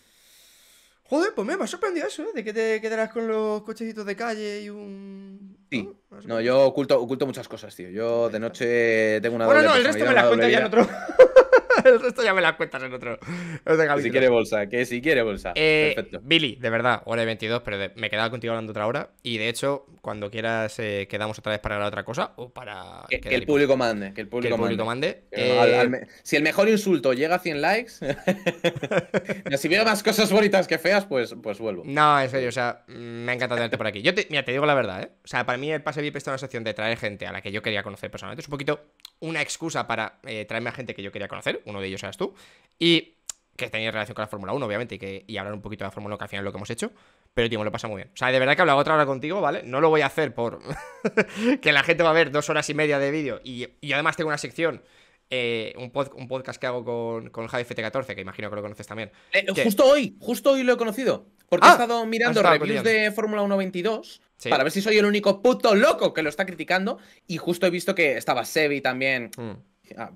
Joder, pues me ha sorprendido eso, ¿eh? De que te quedarás con los cochecitos de calle y un... Sí. No, yo oculto muchas cosas, tío. Yo de noche tengo una... Bueno, no, el resto me las cuentas ya en otro... El resto ya me las cuentas en otro. Que si quiere bolsa, perfecto. Billy, de verdad, hora de 22, pero me he quedado contigo hablando otra hora. Y de hecho, cuando quieras, quedamos otra vez para hablar otra cosa o para... Que el público mande. Que el público mande. Si el mejor insulto llega a 100 likes... Si veo más cosas bonitas que feas, pues vuelvo. No, en serio, o sea, me ha encantado tenerte por aquí. Mira, te digo la verdad, ¿eh? O sea, para mí el pase VIP está en una sección de traer gente a la que yo quería conocer personalmente. Es un poquito... una excusa para traerme a gente que yo quería conocer, uno de ellos eras tú, y que tenía relación con la Fórmula 1, obviamente, y hablar un poquito de la Fórmula 1, que al final es lo que hemos hecho. Pero, tío, me lo pasa muy bien. O sea, de verdad que he hablado otra hora contigo, ¿vale? No lo voy a hacer por que la gente va a ver 2 horas y media de vídeo. Y además tengo una sección, un podcast que hago con Javi FT14, que imagino que lo conoces también. Que... Justo hoy lo he conocido. Porque he estado mirando reviews de Fórmula 1.22 para ver si soy el único puto loco que lo está criticando. Y justo he visto que estaba Sebi también...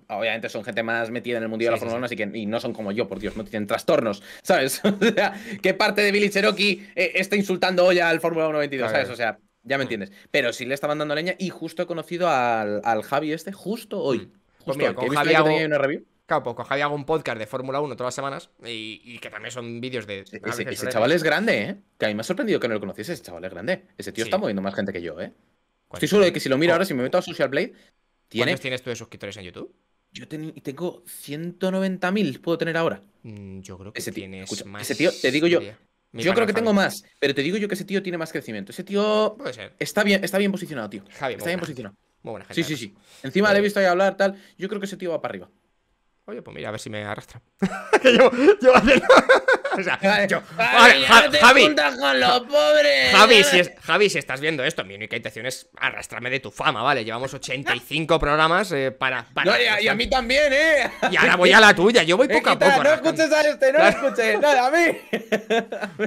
Obviamente son gente más metida en el mundillo de la Fórmula 1, así que no son como yo, por Dios, no tienen trastornos, ¿sabes? O sea, ¿qué parte de Billy Cherokee está insultando hoy al Fórmula 1.22, ¿sabes? O sea, ya me entiendes. Pero sí le estaban dando leña y justo he conocido al Javi este justo hoy. Pues mira, con Javi hago... ¿Tenía una review? Claro, pues con Javi hago un podcast de Fórmula 1 todas las semanas y que también son vídeos de... Ese chaval es grande, ¿eh? Que a mí me ha sorprendido que no lo conociese, ese chaval es grande. Ese tío está moviendo más gente que yo, ¿eh? Estoy seguro de que si lo miro ahora, si me meto a Social Blade... ¿Cuántos tienes tú de suscriptores en YouTube? Yo tengo 190.000, puedo tener ahora. Yo creo que tienes más. Ese tío, te digo yo, yo creo que tengo más, pero te digo yo que ese tío tiene más crecimiento. Ese tío puede ser. Está bien posicionado, tío. Javi, está bien posicionado. Muy buena gente. Sí. Encima le he visto ahí hablar, tal. Yo creo que ese tío va para arriba. Oye, pues mira, a ver si me arrastra. Que yo haciendo... O sea, Javi, si estás viendo esto, mi única intención es arrastrarme de tu fama, ¿vale? Llevamos 85 programas para... No, y a mí también, ¿eh? Y ahora voy a la tuya, yo voy poco a poco. No escuches a este, no escuches nada a mí.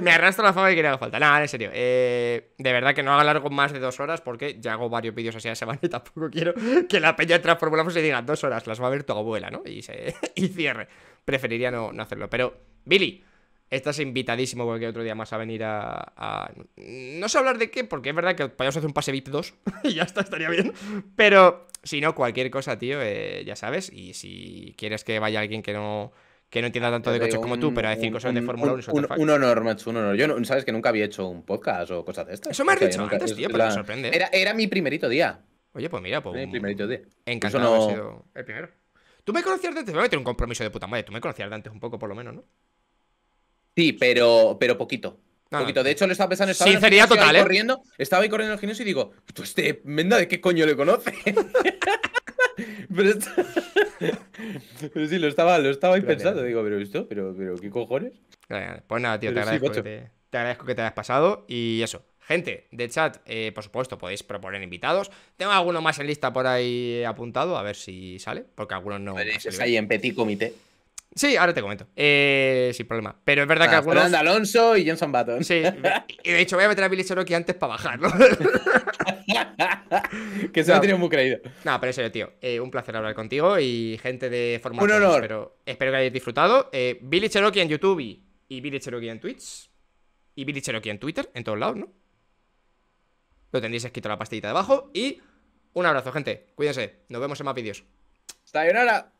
Me arrastro la fama que le haga falta. Nada, en serio. De verdad que no haga largo más de 2 horas porque ya hago varios vídeos así a la semana y tampoco quiero que la peña transformamos y diga 2 horas, las va a ver tu abuela, ¿no? Y cierre. Preferiría no hacerlo. Pero, Billy... Estás invitadísimo cualquier otro día más a venir a... No sé hablar de qué, porque es verdad que podríamos hacer un pase VIP 2 y ya está, estaría bien. Pero si no, cualquier cosa, tío, ya sabes. Y si quieres que vaya alguien que no entienda tanto de coches como tú, pero a decir cosas de Fórmula 1 un honor, macho, un honor. Yo, sabes que nunca había hecho un podcast o cosas de estas. Eso me has dicho antes, tío, pero me sorprende. Era mi primerito día. Oye, pues mira, pues... Mi primerito día. Encantado de haber sido el primero. Tú me conocías de antes, me voy a meter un compromiso de puta madre. Tú me conocías de antes un poco, por lo menos, ¿no? Sí, pero poquito. Poquito. De hecho, lo estaba pensando. Sinceridad total, ¿eh? Estaba ahí corriendo al gimnasio y digo, ¿tú este menda de qué coño le conoce? Pero sí, lo estaba ahí pensando. Digo, pero esto, pero ¿qué cojones? Pues nada, tío, te agradezco que te hayas pasado. Y eso. Gente de chat, por supuesto, podéis proponer invitados. Tengo alguno más en lista por ahí apuntado, a ver si sale, porque algunos no. Es ahí en petit comité. Sí, ahora te comento. Sin problema. Pero es verdad que algunos... Fernando Alonso y Jenson Button. Sí. Y de hecho voy a meter a Billy Cherokee antes para bajarlo. Que se lo tiene muy creído. No, pero en serio, tío. Un placer hablar contigo y gente de Fórmula Fons. Un honor. Espero que hayáis disfrutado. Billy Cherokee en YouTube y Billy Cherokee en Twitch. Y Billy Cherokee en Twitter, en todos lados, ¿no? Lo tendréis escrito en la pastillita de abajo. Y un abrazo, gente. Cuídense. Nos vemos en más vídeos. ¡Sayonara!